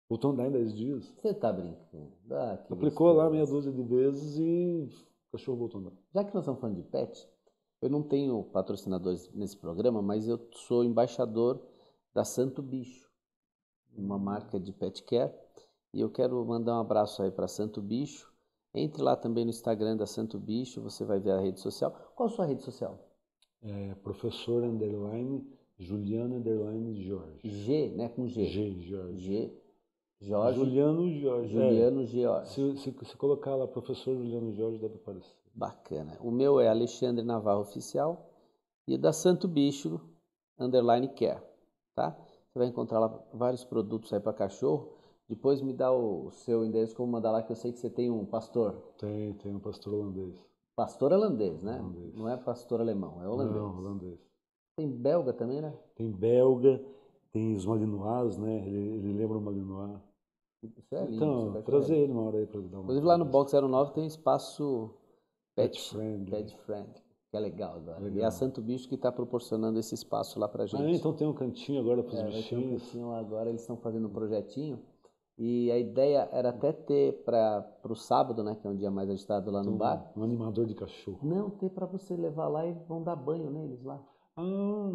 Voltou a andar em dez dias. Você tá brincando. Ah, aplicou lá meia dúzia de vezes e o cachorro voltou a andar. Já que nós estamos falando de pet, eu não tenho patrocinadores nesse programa, mas eu sou embaixador da Santo Bicho, uma marca de pet care. E eu quero mandar um abraço aí para Santo Bicho. Entre lá também no Instagram da Santo Bicho, você vai ver a rede social. Qual a sua rede social? É, professor underline Juliano underline Jorge. G, né? Com G. G, Jorge. G. Jorge, Juliano Jorge. Juliano é. Jorge. Se, se, se colocar lá, professor Juliano Jorge, deve aparecer. Bacana. O meu é Alexandre Navarro Oficial. e da Santo Bicho Underline Care, tá? Você vai encontrar lá vários produtos aí para cachorro. Depois me dá o seu endereço, como mandar lá, que eu sei que você tem um pastor. Tem, tem um pastor holandês. Pastor holandês, né? Holandês. Não é pastor alemão, é holandês. Não, holandês. Tem belga também, né? Tem belga, tem os malinois, né? Ele, ele lembra o malinois. Isso é lindo. Então, trazer ele uma hora aí para dar uma... Inclusive lá no Box zero nove tem espaço Pet, pet Friend. Pet Friend. É legal, agora. E é a Santo Bicho que está proporcionando esse espaço lá pra gente. Ah, então tem um cantinho agora para os é, bichinhos. Tem um cantinho lá agora, eles estão fazendo um projetinho. E a ideia era até ter para o sábado, né, que é um dia mais agitado lá tem no bar. Um animador de cachorro. Não, ter para você levar lá e vão dar banho neles lá. Ah,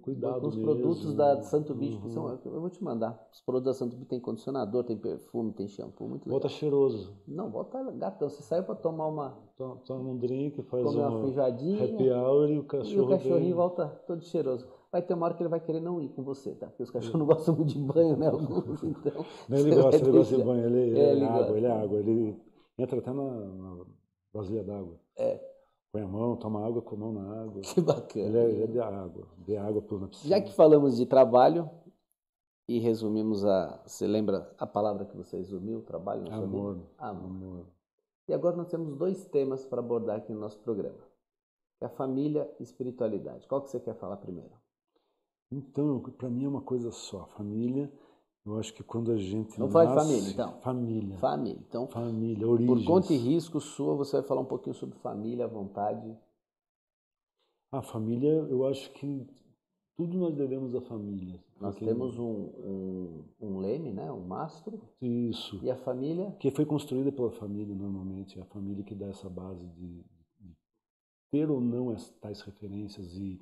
cuidado com os mesmo. Produtos da Santo Bicho, uhum. que são, eu vou te mandar. Os produtos da Santo Bicho tem condicionador, tem perfume, tem shampoo, muito legal. Volta cheiroso. Não, volta gatão. Você saiu para tomar uma... Toma, toma um drink, faz uma, uma feijadinha, happy hour e o cachorro... E o cachorrinho vem. Volta todo cheiroso. Vai ter uma hora que ele vai querer não ir com você, tá? Porque os cachorros não gostam muito de banho, né? Alguns, então... Não, ele gosta, ele gosta de banho, ele é, ele é água, gosta. Ele é água. Ele entra até na, na vasilha d'água. É. Põe a mão, toma água, com a mão na água. Que bacana. Ele é, ele é de água, de água por na piscina. Já que falamos de trabalho e resumimos a... Você lembra a palavra que você resumiu, trabalho? Não Amor. Amor. Amor. E agora nós temos dois temas para abordar aqui no nosso programa. É a família e espiritualidade. Qual que você quer falar primeiro? Então, para mim é uma coisa só. Família, eu acho que quando a gente Vamos nasce... Vamos falar de família, então. Família. Família. Então, família, origens. Por conta e risco sua, você vai falar um pouquinho sobre família, à vontade. A família, eu acho que tudo nós devemos à família. Nós temos um, um, um leme, né? Um mastro. Isso. E a família? Que foi construída pela família, normalmente. É a família que dá essa base de, de ter ou não as tais referências e...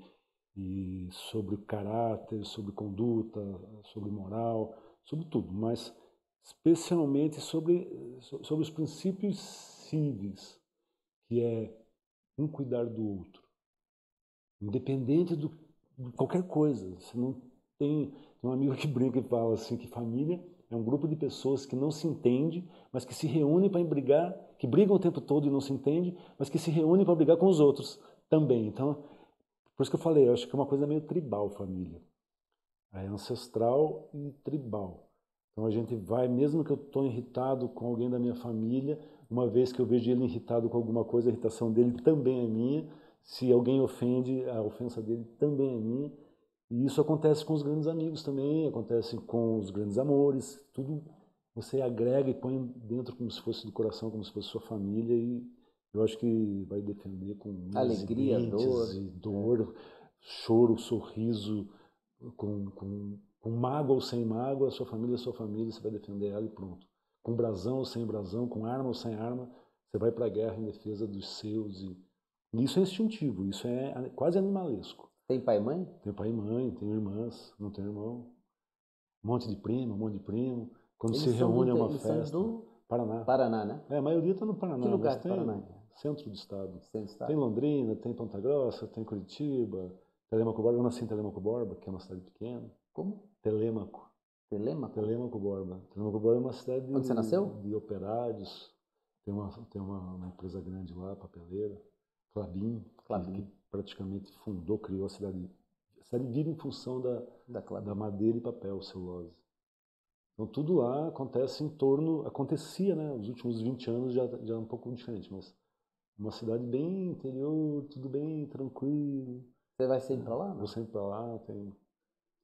e sobre caráter, sobre conduta, sobre moral, sobre tudo, mas especialmente sobre, sobre os princípios cíveis, que é um cuidar do outro, independente do, de qualquer coisa. Você não tem, tem um amigo que brinca e fala assim que família é um grupo de pessoas que não se entende, mas que se reúne para brigar, que brigam o tempo todo e não se entende, mas que se reúne para brigar com os outros também. Então, por isso que eu falei, eu acho que é uma coisa meio tribal, família. É ancestral e tribal. Então a gente vai, mesmo que eu estou irritado com alguém da minha família, uma vez que eu vejo ele irritado com alguma coisa, a irritação dele também é minha. Se alguém ofende, a ofensa dele também é minha. E isso acontece com os grandes amigos também, acontece com os grandes amores. Tudo você agrega e põe dentro como se fosse do coração, como se fosse sua família e... Eu acho que vai defender com alegria, dor, e dor, choro, sorriso, com, com, com mágoa ou sem mágoa, sua família é sua família, você vai defender ela e pronto. Com brasão ou sem brasão, com arma ou sem arma, você vai para a guerra em defesa dos seus. E... e isso é instintivo, isso é quase animalesco. Tem pai e mãe? Tem pai e mãe, tem irmãs, não tem irmão. Um monte de primo, um monte de primo. Quando eles se reúne é uma festa. Do... Paraná. Paraná, né? É, a maioria está no Paraná. Que lugar do Paraná? Centro do estado. Centro do estado. Tem Londrina, tem Ponta Grossa, tem Curitiba, Telemaco Borba. Eu nasci em Telemaco Borba, que é uma cidade pequena. Como? Telemaco. Telemaco? Telemaco Borba. Telemaco Borba é uma cidade... Onde você nasceu? De operários. Tem uma, tem uma, uma empresa grande lá, papeleira. Clabin. Clabin. Que praticamente fundou, criou a cidade. A cidade vive em função da, da, da madeira e papel, celulose. Então tudo lá acontece em torno... Acontecia, né? Os últimos vinte anos já, já é um pouco diferente, mas... Uma cidade bem interior, tudo bem, tranquilo. Você vai sempre pra lá? Né? Vou sempre pra lá, tem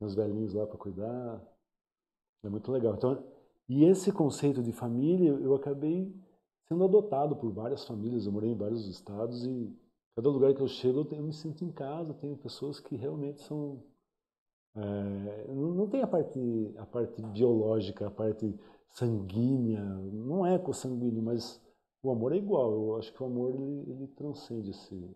uns velhinhos lá pra cuidar. É muito legal. Então, e esse conceito de família, eu acabei sendo adotado por várias famílias. Eu morei em vários estados e cada lugar que eu chego, eu, tenho, eu me sinto em casa. Tenho pessoas que realmente são... É, não tem a parte, a parte biológica, a parte sanguínea. Não é consanguíneo, mas... O amor é igual, eu acho que o amor ele, ele transcende esse.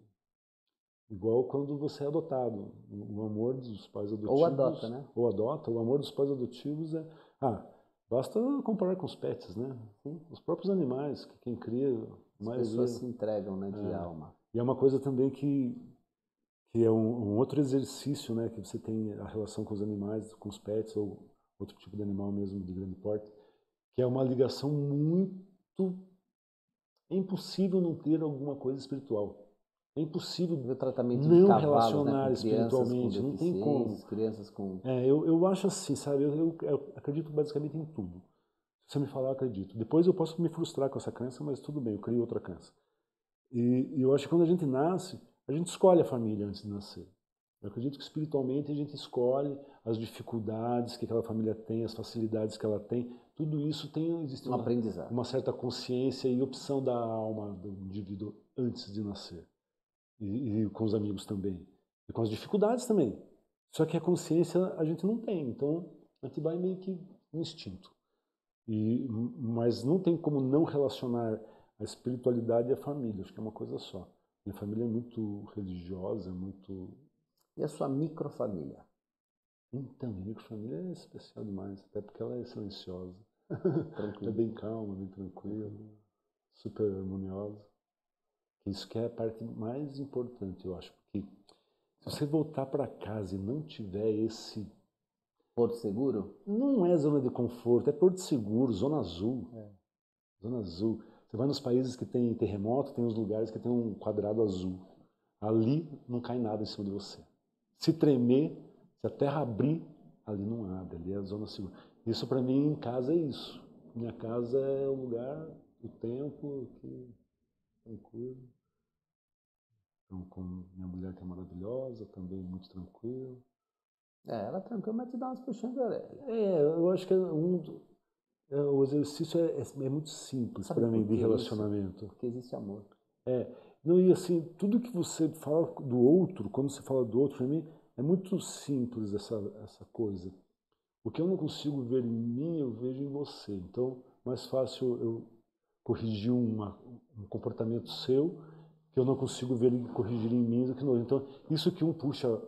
Igual quando você é adotado. O amor dos pais adotivos. Ou adota, né? Ou adota. O amor dos pais adotivos é. Ah, basta comparar com os pets, né? Sim. Os próprios animais, que quem cria. As maioria, pessoas se entregam, né? De é, alma. E é uma coisa também que, que é um, um outro exercício, né? Que você tem a relação com os animais, com os pets, ou outro tipo de animal mesmo, de grande porte, que é uma ligação muito. É impossível não ter alguma coisa espiritual. É impossível o tratamento não de cavalos, relacionar, né, espiritualmente, não tem como. Crianças com... É, eu, eu acho assim, sabe? Eu, eu, eu acredito basicamente em tudo. Se você me falar, eu acredito. Depois eu posso me frustrar com essa crença, mas tudo bem, eu crio outra crença. E, e eu acho que quando a gente nasce, a gente escolhe a família antes de nascer. Eu acredito que espiritualmente a gente escolhe as dificuldades que aquela família tem, as facilidades que ela tem. Tudo isso tem existe um uma, aprendizado. Uma certa consciência e opção da alma do indivíduo antes de nascer. E, e com os amigos também. E com as dificuldades também. Só que a consciência a gente não tem. Então, a gente vai meio que no instinto. E, mas não tem como não relacionar a espiritualidade e a família. Acho que é uma coisa só. Minha família é muito religiosa, é muito... E a sua microfamília? Então, minha microfamília é especial demais. Até porque ela é silenciosa. É bem calma, bem tranquila. Super harmoniosa. Isso que é a parte mais importante, eu acho, porque se você voltar para casa e não tiver esse... Porto seguro? Não é zona de conforto, é porto seguro, zona azul. É. Zona azul. Você vai nos países que tem terremoto, tem uns lugares que tem um quadrado azul. Ali não cai nada em cima de você. Se tremer, se a terra abrir, ali não abre, ali é a zona segura. Isso para mim em casa é isso. Minha casa é o lugar, o tempo que... tranquilo, então, com minha mulher que é maravilhosa, também muito tranquilo. É, ela é tranquila, mas te dá umas puxando de orelha. É, eu acho que é um, é, o exercício é, é, é muito simples para mim de relacionamento. Isso? Porque existe amor. É, não, e assim, tudo que você fala do outro, quando você fala do outro, para mim é muito simples essa, essa coisa. O que eu não consigo ver em mim, eu vejo em você. Então, mais fácil eu corrigir uma... um comportamento seu que eu não consigo ver ele corrigir em mim do que no outro. Então, isso que um puxa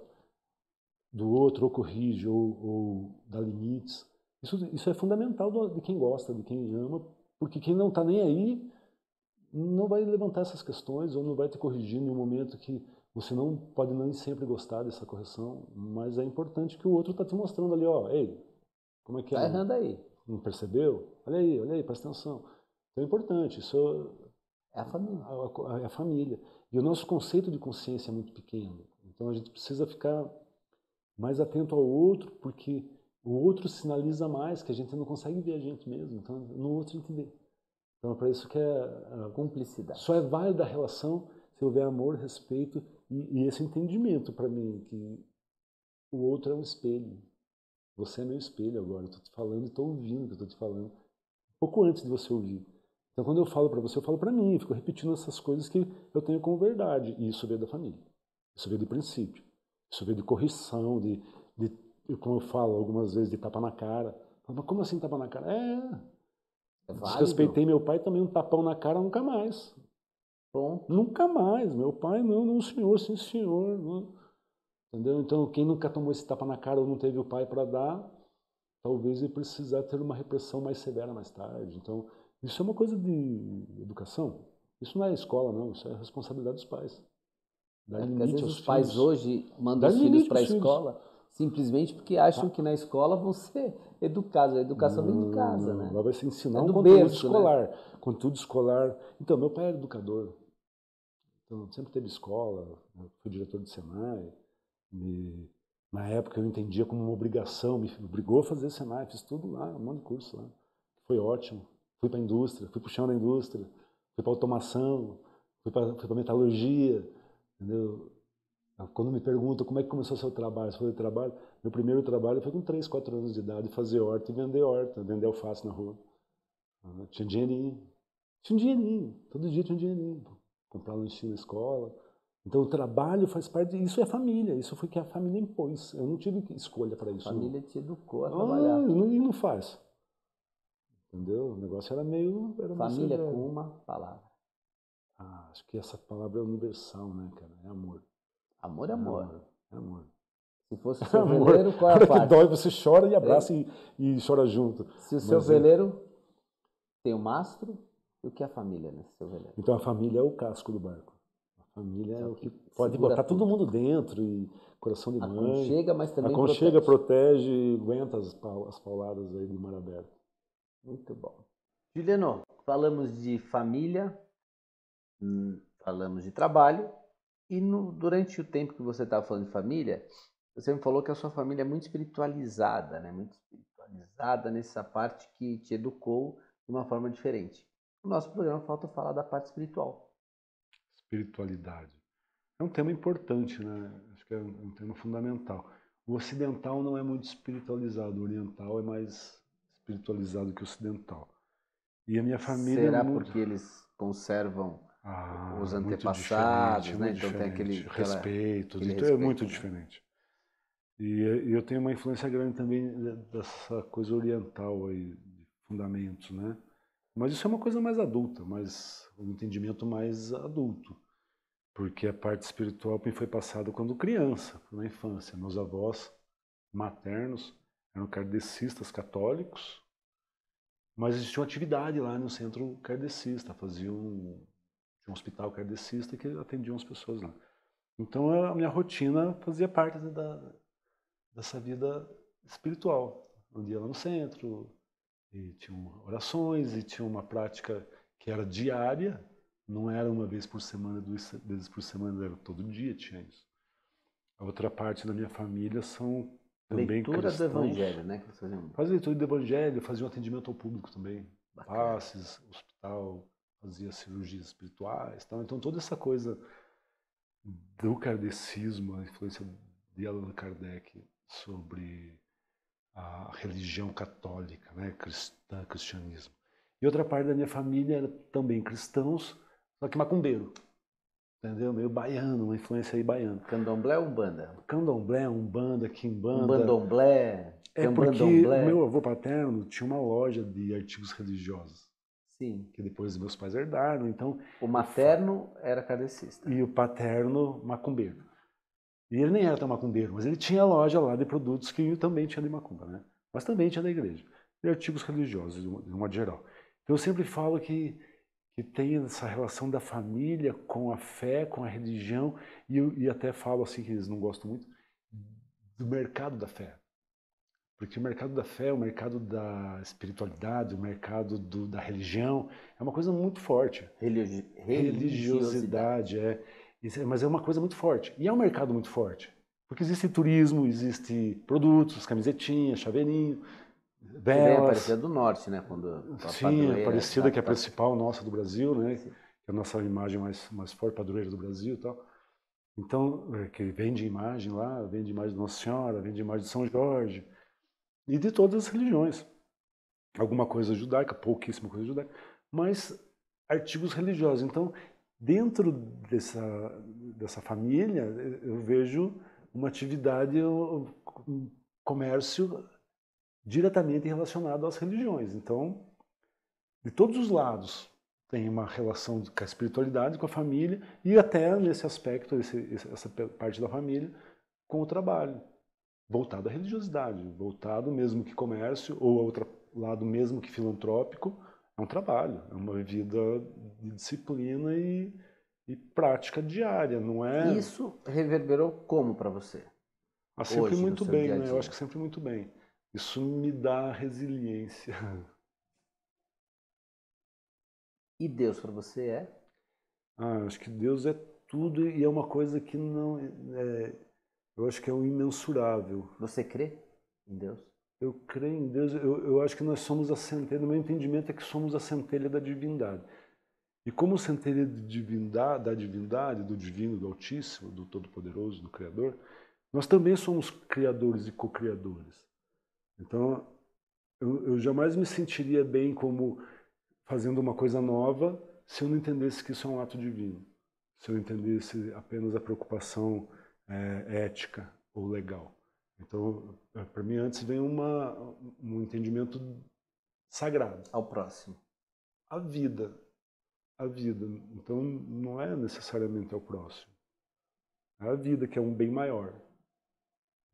do outro, ou corrige, ou, ou dá limites, isso, isso é fundamental do, de quem gosta, de quem ama, porque quem não está nem aí não vai levantar essas questões ou não vai te corrigir em um momento que você não pode nem sempre gostar dessa correção, mas é importante que o outro está te mostrando ali, ó, ei, como é que é? Tá errando aí. Não percebeu? Olha aí, olha aí, presta atenção. Então é importante, isso... É a família. A, a, a família. E o nosso conceito de consciência é muito pequeno. Então a gente precisa ficar mais atento ao outro, porque o outro sinaliza mais, que a gente não consegue ver a gente mesmo. Então no outro a gente vê. Então é para isso que é a cumplicidade. Só é válida a relação se houver amor, respeito e, e esse entendimento para mim, que o outro é um espelho. Você é meu espelho agora. Eu estou te falando e estou ouvindo o que eu estou te falando. Um pouco antes de você ouvir. Então, quando eu falo para você, eu falo para mim. Eu fico repetindo essas coisas que eu tenho como verdade. E isso veio da família. Isso veio de princípio. Isso veio de correção, de, de como eu falo algumas vezes, de tapa na cara. Mas como assim tapa na cara? É, é desrespeitei meu pai, também um tapão na cara, nunca mais. Bom. Nunca mais. Meu pai, não, não senhor, sim senhor. Não. Entendeu? Então, quem nunca tomou esse tapa na cara ou não teve o pai para dar, talvez ele precisar ter uma repressão mais severa mais tarde. Então... Isso é uma coisa de educação. Isso não é escola, não. Isso é a responsabilidade dos pais. Dá é, porque às vezes os pais filhos. Hoje mandam os filhos para a escola simplesmente porque acham ah. que na escola vão ser educados. A educação não, vem de casa, não. né? Lá vai se ensinar é um conteúdo berço, escolar. Né? Conteúdo escolar. Então, meu pai era educador. Então, sempre teve escola. Eu fui diretor do Senai. Me... Na época, eu entendia como uma obrigação. Me obrigou a fazer Senai. Fiz tudo lá, um monte de curso lá. Foi ótimo. Fui para a indústria, fui para o chão da indústria, fui para a automação, fui para a metalurgia, entendeu? Quando me perguntam como é que começou o seu trabalho, seu trabalho, meu primeiro trabalho foi com três, quatro anos de idade, fazer horta e vender horta, vender alface na rua. Tinha um dinheirinho, tinha um dinheirinho, todo dia tinha um dinheirinho, comprar lanchinho na escola. Então o trabalho faz parte, isso é família, isso foi que a família impôs, eu não tive escolha para isso. A família não. Te educou a trabalhar. Não, e não faz. Entendeu? O negócio era meio... Era família com uma palavra. Ah, acho que essa palavra é universal, né, cara? É amor. Amor é amor. É amor. É amor. Se fosse o seu amor, veleiro, qual é a parte? Que dói, você chora e abraça é. e, e chora junto. Se o Mas seu é... veleiro tem o um mastro, o que é a família nesse seu veleiro? Então a família é o casco do barco. A família então, é o que, que pode botar tudo. Todo mundo dentro e coração de mãe. Aconchega, mas também Aconchega, protege. Aconchega, protege, aguenta as, pau, as pauladas aí do mar aberto. Muito bom. Juliano, falamos de família, falamos de trabalho E no, durante o tempo que você estava falando de família, você me falou que a sua família é muito espiritualizada, né? Muito espiritualizada nessa parte que te educou de uma forma diferente. No nosso programa falta falar da parte espiritual. Espiritualidade. É um tema importante, né? Acho que é um tema fundamental. O ocidental não é muito espiritualizado, o oriental é mais espiritualizado que o ocidental. E a minha família... Será é muito... porque eles conservam ah, os antepassados, né? Então diferente. Tem aquele... Respeito, aquele então respeito, é muito né? diferente. E eu tenho uma influência grande também dessa coisa oriental aí, de fundamentos, né? Mas isso é uma coisa mais adulta, mais, um entendimento mais adulto. Porque a parte espiritual me foi passada quando criança, na infância. Meus avós maternos eram kardecistas católicos, mas existia uma atividade lá no centro kardecista, fazia um, um hospital kardecista que atendiam as pessoas lá. Então a minha rotina fazia parte da, dessa vida espiritual. Um dia lá no centro, e tinham orações, e tinha uma prática que era diária, não era uma vez por semana, duas vezes por semana, era todo dia, tinha isso. A outra parte da minha família são também leitura cristãos. Do evangelho, né? Fazia leitura do evangelho, fazia um atendimento ao público também. Bacana. Passes, hospital, fazia cirurgias espirituais, tal. Então toda essa coisa do kardecismo, a influência de Allan Kardec sobre a religião católica, né? Cristã, cristianismo. E outra parte da minha família era também cristãos, só que macumbeiro, entendeu? Meio baiano, uma influência aí baiana. Candomblé ou Umbanda? Candomblé, Umbanda, Quimbanda. Umbandomblé, é porque o meu avô paterno tinha uma loja de artigos religiosos. Sim. Que depois meus pais herdaram, então... O materno era kardecista. E o paterno, macumbeiro. E ele nem era tão macumbeiro, mas ele tinha loja lá de produtos que também tinha de macumba, né? Mas também tinha da igreja. De artigos religiosos, de um modo geral. Então eu sempre falo que... que tem essa relação da família com a fé, com a religião, e, eu, e até falo assim, que eles não gostam muito, do mercado da fé. Porque o mercado da fé, o mercado da espiritualidade, o mercado do, da religião, é uma coisa muito forte. Religi religiosidade, religiosidade, é. Mas é uma coisa muito forte. E é um mercado muito forte. Porque existe turismo, existe produtos, camisetinha, chaveirinho... Velas. É parecida do norte, né? Quando a Sim, é parecida, que é a principal nossa do Brasil, né? Sim. Que é a nossa imagem mais, mais forte, padroeira do Brasil e tal. Então, que vende imagem lá, vende imagem de Nossa Senhora, vende imagem de São Jorge. E de todas as religiões. Alguma coisa judaica, pouquíssima coisa judaica, mas artigos religiosos. Então, dentro dessa, dessa família, eu vejo uma atividade, um comércio... diretamente relacionado às religiões. Então, de todos os lados, tem uma relação com a espiritualidade, com a família, e até nesse aspecto, esse, essa parte da família, com o trabalho, voltado à religiosidade, voltado mesmo que comércio, ou a outro lado mesmo que filantrópico, é um trabalho, é uma vida de disciplina e, e prática diária, não é? Isso reverberou como para você? Ah, sempre hoje, muito bem, né? Eu acho que sempre muito bem. Isso me dá resiliência. E Deus para você é? Ah, eu acho que Deus é tudo e é uma coisa que não... É, eu acho que é um imensurável. Você crê em Deus? Eu creio em Deus. Eu, eu acho que nós somos a centelha. O meu entendimento é que somos a centelha da divindade. E como centelha de divindade, da divindade, do divino, do Altíssimo, do Todo-Poderoso, do Criador, nós também somos criadores e co-criadores. Então, eu, eu jamais me sentiria bem como fazendo uma coisa nova se eu não entendesse que isso é um ato divino. Se eu entendesse apenas a preocupação é, ética ou legal. Então, para mim, antes vem uma, um entendimento sagrado. Ao próximo. A vida. A vida. Então, não é necessariamente ao próximo. É a vida, que é um bem maior.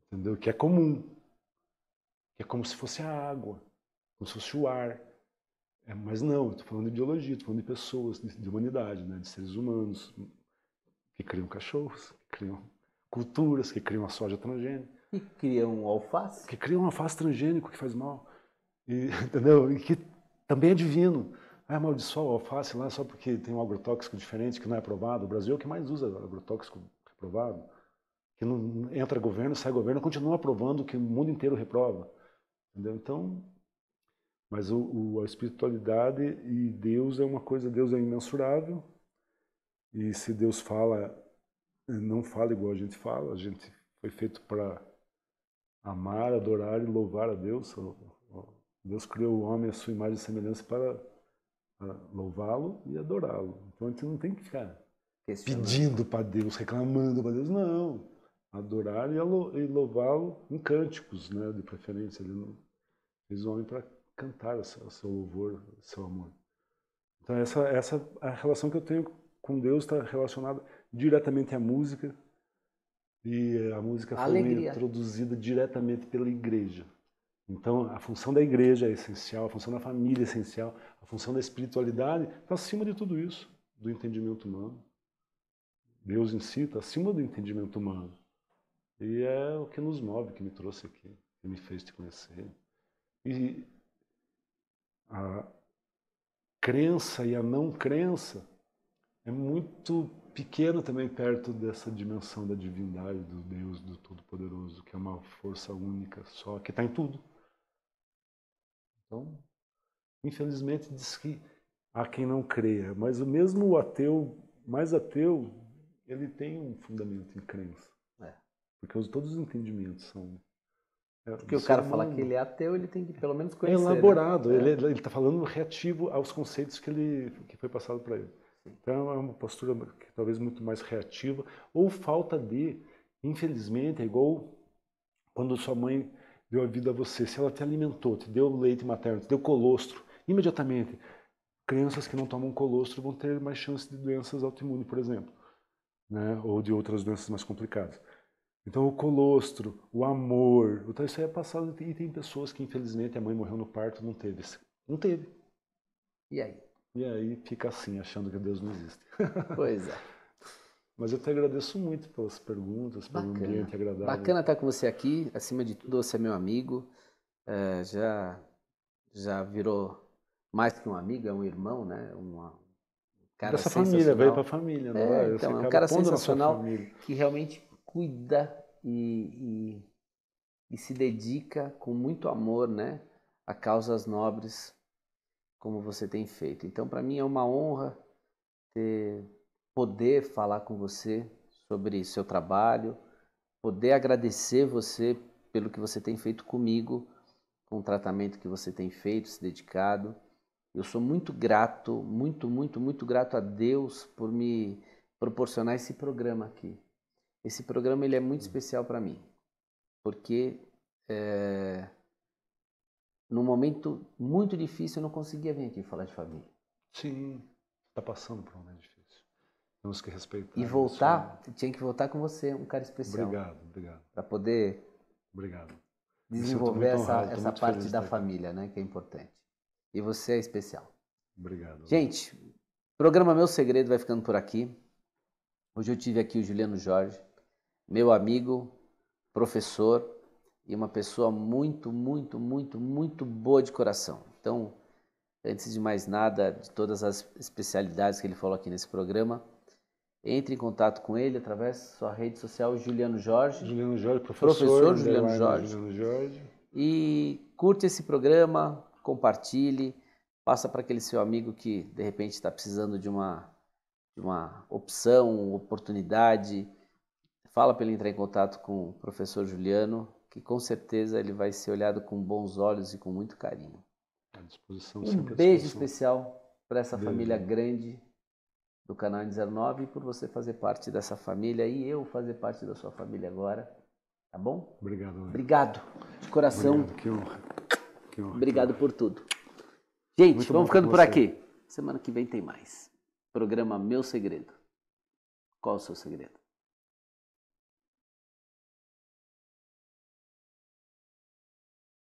Entendeu? Que é comum. É como se fosse a água, como se fosse o ar. É, mas não, eu estou falando de biologia, estou falando de pessoas, de, de humanidade, né? De seres humanos que criam cachorros, que criam culturas, que criam a soja transgênica. Que criam alface. Que criam um alface transgênico que faz mal. E, entendeu? E que também é divino. ah, amaldiçoa o alface lá só porque tem um agrotóxico diferente que não é aprovado. O Brasil é o que mais usa agrotóxico reprovado. Que não entra governo, sai governo, continua aprovando o que o mundo inteiro reprova. Entendeu? Então, mas o, o, a espiritualidade e Deus é uma coisa, Deus é imensurável. E se Deus fala, não fala igual a gente fala, a gente foi feito para amar, adorar e louvar a Deus. Deus criou o homem à sua imagem e semelhança para, para louvá-lo e adorá-lo. Então a gente não tem que ficar pedindo para Deus, reclamando para Deus, não. Adorar e louvá-lo em cânticos, né? De preferência. Ele não fez o homem para cantar o seu, o seu louvor, o seu amor. Então essa, essa a relação que eu tenho com Deus está relacionada diretamente à música. E a música foi introduzida diretamente pela igreja. Então, a função da igreja é essencial, a função da família é essencial, a função da espiritualidade está acima de tudo isso, do entendimento humano. Deus em si está acima do entendimento humano. E é o que nos move, que me trouxe aqui, que me fez te conhecer. E a crença e a não crença é muito pequena também perto dessa dimensão da divindade, do Deus, do Todo-Poderoso, que é uma força única só, que está em tudo. Então, infelizmente, diz que há quem não creia, mas o mesmo ateu, mais ateu, ele tem um fundamento em crença. É. Porque todos os entendimentos são... É, porque o cara fala que ele é ateu, ele tem que pelo menos conhecer. É elaborado, né? Ele ele está falando reativo aos conceitos que, ele, que foi passado para ele. Então é uma postura que, talvez muito mais reativa, ou falta de, infelizmente, é igual quando sua mãe deu a vida a você, se ela te alimentou, te deu leite materno, te deu colostro, imediatamente, crianças que não tomam colostro vão ter mais chance de doenças autoimunes, por exemplo, né? Ou de outras doenças mais complicadas. Então o colostro, o amor, então, isso aí é passado, e tem pessoas que infelizmente a mãe morreu no parto, não teve, não teve. E aí? E aí fica assim, achando que Deus não existe. Pois é. Mas eu te agradeço muito pelas perguntas, pelo ambiente agradável. Bacana estar com você aqui. Acima de tudo, você é meu amigo. É, já, já virou mais que um amigo, é um irmão, né? Uma, um cara Dessa família, veio para a família. Não é, é? Então, é um cara sensacional que realmente cuida e, e, e se dedica com muito amor, né, a causas nobres, como você tem feito. Então, para mim é uma honra ter, poder falar com você sobre seu trabalho, poder agradecer você pelo que você tem feito comigo, com o tratamento que você tem feito, se dedicado. Eu sou muito grato, muito, muito, muito grato a Deus por me proporcionar esse programa aqui. Esse programa ele é muito especial para mim, porque... É... num momento muito difícil, eu não conseguia vir aqui falar de família. Sim, está passando por um momento difícil. Temos que respeitar. E voltar, tinha que voltar com você, um cara especial. Obrigado, obrigado. Para poder obrigado. desenvolver essa, essa parte da família, né, que é importante. E você é especial. Obrigado. Gente, o programa Meu Segredo vai ficando por aqui. Hoje eu tive aqui o Juliano Jorge, meu amigo, professor, e uma pessoa muito, muito, muito, muito boa de coração. Então, antes de mais nada, de todas as especialidades que ele falou aqui nesse programa, entre em contato com ele através da sua rede social, Juliano Jorge. Juliano Jorge, professor. Professor Juliano Jorge. Juliano Jorge. E curte esse programa, compartilhe, passa para aquele seu amigo que, de repente, está precisando de uma, de uma opção, oportunidade. Fala para ele entrar em contato com o professor Juliano, que com certeza ele vai ser olhado com bons olhos e com muito carinho. À disposição, um beijo especial para essa beijo. família grande do canal A dezenove e por você fazer parte dessa família e eu fazer parte da sua família agora, tá bom? Obrigado. Mãe. Obrigado, de coração. Obrigado, que honra. Que honra. Obrigado por tudo. Gente, muito vamos ficando por você. aqui. Semana que vem tem mais. Programa Meu Segredo. Qual é o seu segredo?